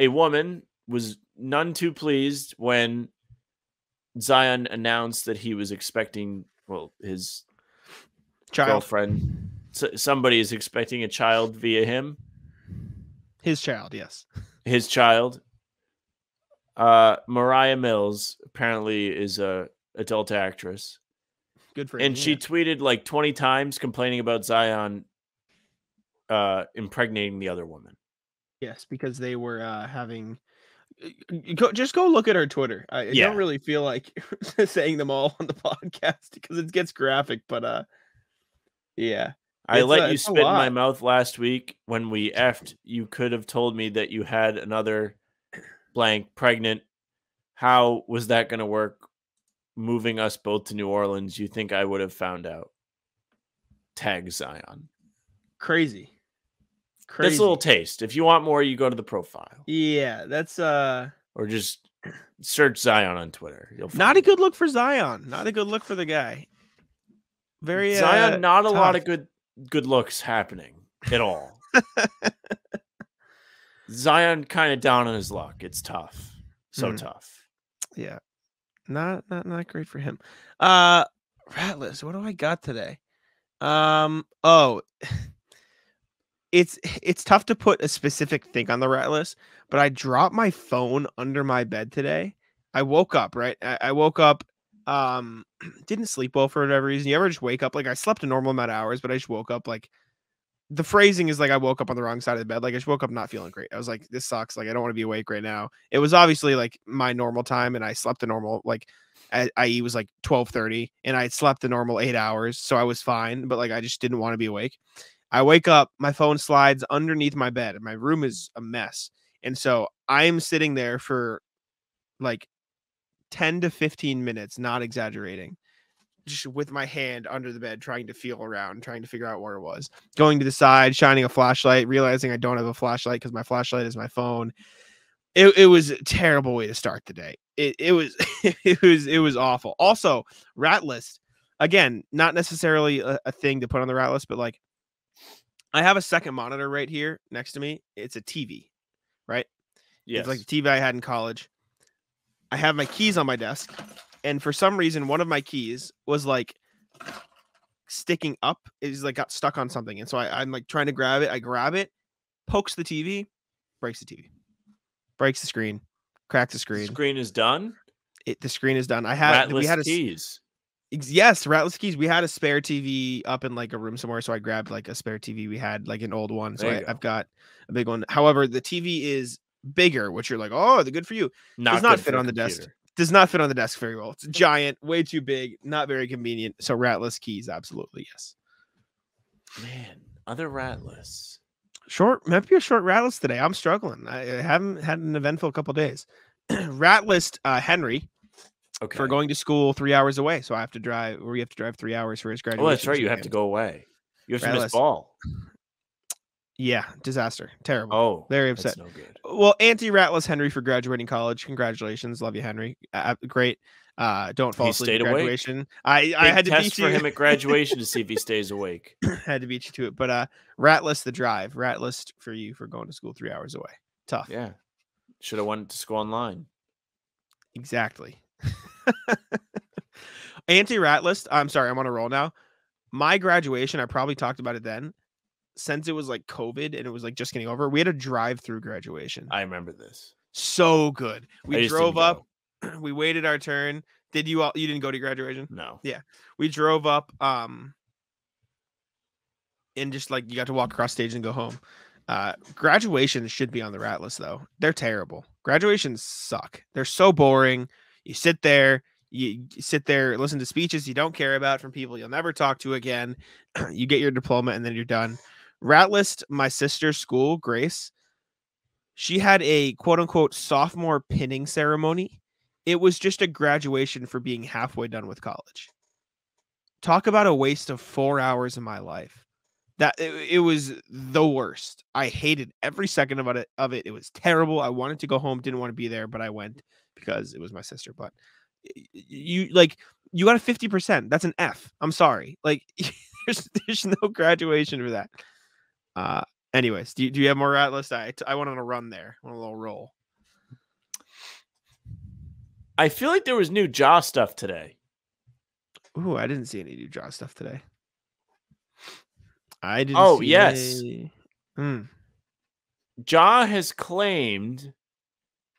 A woman was none too pleased when Zion announced that he was expecting, well, his girlfriend. Somebody is expecting a child via him. His child, yes. His child, uh, Mariah Mills, apparently is a adult actress. Good for him. And she yeah. tweeted like twenty times complaining about Zion uh, impregnating the other woman. Yes, because they were uh, having Go, just go look at our Twitter. I, I yeah. don't really feel like saying them all on the podcast because it gets graphic, but uh, yeah. I it's let a, you spit in my mouth last week when we effed. You could have told me that you had another blank pregnant. How was that going to work? Moving us both to New Orleans, you think I would have found out? Tag Zion. Crazy. Crazy. That's a little taste. If you want more, you go to the profile. Yeah, that's uh or just search Zion on Twitter. You'll find not a good look for Zion. Not a good look for the guy. Very Zion, uh, not a tough. lot of good good looks happening at all. Zion kind of down on his luck. It's tough. So mm. tough. Yeah. Not not not great for him. Uh Rattlers, what do I got today? Um oh It's it's tough to put a specific thing on the rat list, but I dropped my phone under my bed today. I woke up, right? I, I woke up, um, didn't sleep well for whatever reason. You ever just wake up? Like, I slept a normal amount of hours, but I just woke up. Like, the phrasing is like, I woke up on the wrong side of the bed. Like, I just woke up not feeling great. I was like, this sucks. Like, I don't want to be awake right now. It was obviously like my normal time, and I slept a normal, like, that is was like twelve thirty, and I had slept a normal eight hours. So I was fine, but like, I just didn't want to be awake. I wake up, my phone slides underneath my bed, and my room is a mess. And so I'm sitting there for like ten to fifteen minutes, not exaggerating, just with my hand under the bed, trying to feel around, trying to figure out where it was. Going to the side, shining a flashlight, realizing I don't have a flashlight because my flashlight is my phone. It, it was a terrible way to start the day. It, it was, it was, it was awful. Also, rat list, again, not necessarily a, a thing to put on the rat list, but like, I have a second monitor right here next to me. It's a T V, right? Yes. It's like the T V I had in college. I have my keys on my desk, and for some reason, one of my keys was like sticking up. It's like got stuck on something, and so I, I'm like trying to grab it. I grab it, pokes the T V, breaks the T V, breaks the screen, cracks the screen. The screen is done. It the screen is done. I had we had a, keys. Yes, ratless keys. We had a spare T V up in like a room somewhere, so I grabbed like a spare T V. We had like an old one, so I, go. I've got a big one. However, the T V is bigger, which you're like, oh, they're good for you. Not Does not fit on the computer. desk. Does not fit on the desk very well. It's giant, way too big, not very convenient. So ratless keys, absolutely yes. Man, other ratless. Short, might be a short ratless today. I'm struggling. I haven't had an eventful couple days. Ratless, uh, Henry. Okay. For going to school three hours away, so I have to drive, or you have to drive three hours for his graduation. Oh, that's right. You have to go away. You have to miss ball. Yeah, disaster, terrible. Oh, very upset. That's no good. Well, anti-ratless Henry for graduating college. Congratulations, love you, Henry. Uh, great. Uh, don't fall asleep at graduation. I, I had to test for him at graduation to see if he stays awake. Had to beat you to it, but uh, ratless the drive, ratless for you for going to school three hours away. Tough. Yeah, should have went to school online. Exactly. Anti-rat list. I'm sorry, I'm on a roll now. My graduation, I probably talked about it then. Since it was like COVID and it was like just getting over, we had a drive-through graduation. I remember this. So good. We drove up. Go. We waited our turn. Did you all? You didn't go to graduation? No. Yeah, we drove up. Um, and just like you got to walk across stage and go home. Uh, graduations should be on the rat list though. They're terrible. Graduations suck. They're so boring. You sit there, you sit there, listen to speeches you don't care about from people you'll never talk to again. You get your diploma and then you're done. Ratlist, my sister's school, Grace, she had a quote unquote sophomore pinning ceremony. It was just a graduation for being halfway done with college. Talk about a waste of four hours of my life. That it, it was the worst. I hated every second of it, of it. It was terrible. I wanted to go home, didn't want to be there, but I went. Because it was my sister, but you like you got a fifty percent. That's an F. I'm sorry. Like there's there's no graduation for that. Uh, anyways, do you, do you have more rat list? I I went on a run there, went on a little roll. I feel like there was new Ja stuff today. Ooh, I didn't see any new Ja stuff today. I didn't. Oh see yes, any... hmm. Ja has claimed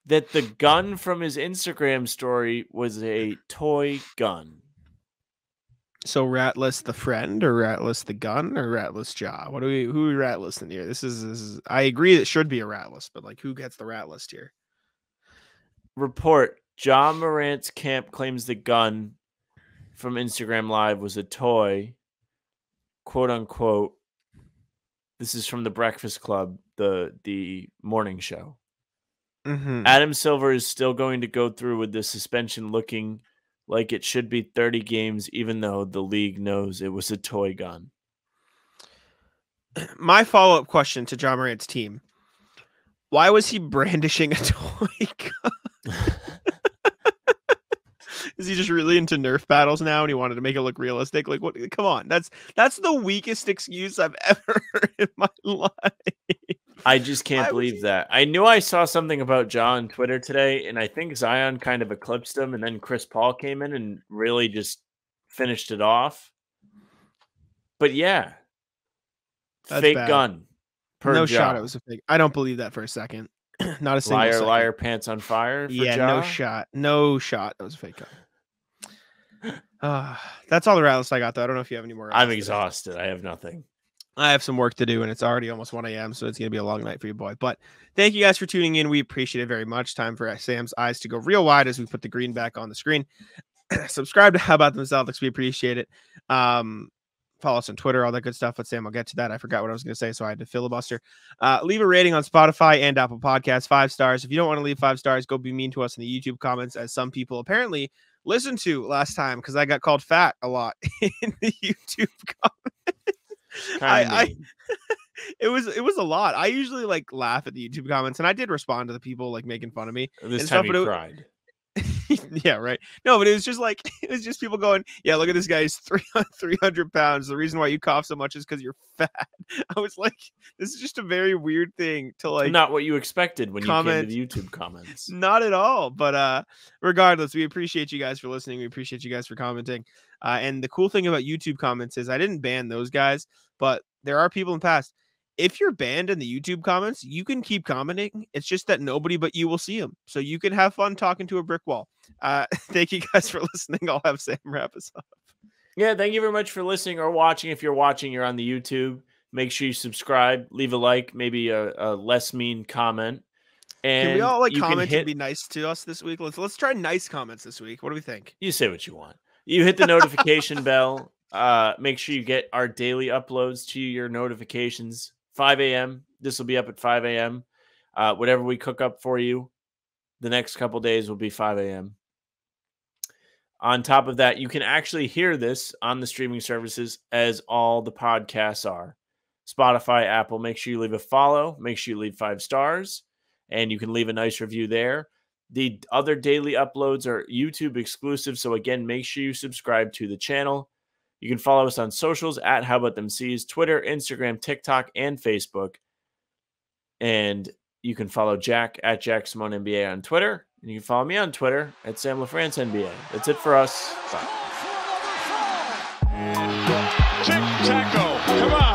that the gun from his Instagram story was a toy gun. So ratless the friend, or ratless the gun, or ratless Ja? What do we who are we ratless in here? This is, this is I agree that should be a ratless, but like who gets the ratless here? report, Ja Morant's camp claims the gun from Instagram Live was a toy, quote unquote. This is from The Breakfast Club, the the morning show. Mm-hmm. Adam Silver is still going to go through with the suspension looking like it should be thirty games, even though the league knows it was a toy gun. My follow-up question to Ja Morant's team. Why was he brandishing a toy gun? Is he just really into Nerf battles now and he wanted to make it look realistic? Like, what? Come on. That's that's the weakest excuse I've ever heard in my life. I just can't Why believe that. I knew I saw something about Ja on Twitter today, and I think Zion kind of eclipsed him, and then Chris Paul came in and really just finished it off. But yeah. That's fake bad. Gun. Per no Ja. Shot. It was a fake. I don't believe that for a second. Not a single liar, second. Liar, pants on fire. For yeah, Ja. No shot. No shot. That was a fake gun. Uh, that's all the rounds I got, though. I don't know if you have any more. I'm exhausted. Today. I have nothing. I have some work to do, and it's already almost one A M, so it's going to be a long night for you, boy. But thank you guys for tuning in. We appreciate it very much. Time for Sam's eyes to go real wide as we put the green back on the screen. Subscribe to How About Them Celtics. We appreciate it. Um, Follow us on Twitter, all that good stuff. But Sam, I'll get to that. I forgot what I was going to say, so I had to filibuster. Uh, leave a rating on Spotify and Apple Podcasts, five stars. If you don't want to leave five stars, go be mean to us in the YouTube comments, as some people apparently listened to last time because I got called fat a lot in the YouTube comments. I, I it was it was a lot. I usually like laugh at the YouTube comments, and I did respond to the people like making fun of me. This and time stuff, you but it, cried. Yeah, right. No, but it was just like, it was just people going, yeah, look at this guy. He's three hundred pounds. The reason why you cough so much is because you're fat. I was like, this is just a very weird thing to like. Not what you expected when comment. You came to the YouTube comments. Not at all. But uh, regardless, we appreciate you guys for listening. We appreciate you guys for commenting. Uh, and the cool thing about YouTube comments is I didn't ban those guys, but there are people in the past. If you're banned in the YouTube comments, you can keep commenting. It's just that nobody but you will see them. So you can have fun talking to a brick wall. Uh, thank you guys for listening. I'll have Sam wrap us up. Yeah, thank you very much for listening or watching. If you're watching, you're on the YouTube. Make sure you subscribe, leave a like, maybe a, a less mean comment. And can we all like comment hit... and be nice to us this week? Let's let's try nice comments this week. What do we think? You say what you want. You hit the notification bell. Uh, make sure you get our daily uploads to your notifications. five A M This will be up at five A M Uh, whatever we cook up for you, the next couple days will be five A M On top of that, you can actually hear this on the streaming services as all the podcasts are. Spotify, Apple, make sure you leave a follow. Make sure you leave five stars, and you can leave a nice review there. The other daily uploads are YouTube exclusive, so again, make sure you subscribe to the channel. You can follow us on socials at How About Them C's, Twitter, Instagram, TikTok, and Facebook. And you can follow Jack at Jack Simone N B A on Twitter. And you can follow me on Twitter at Sam LaFrance N B A. That's it for us. Bye. Tick-tacko. Come on.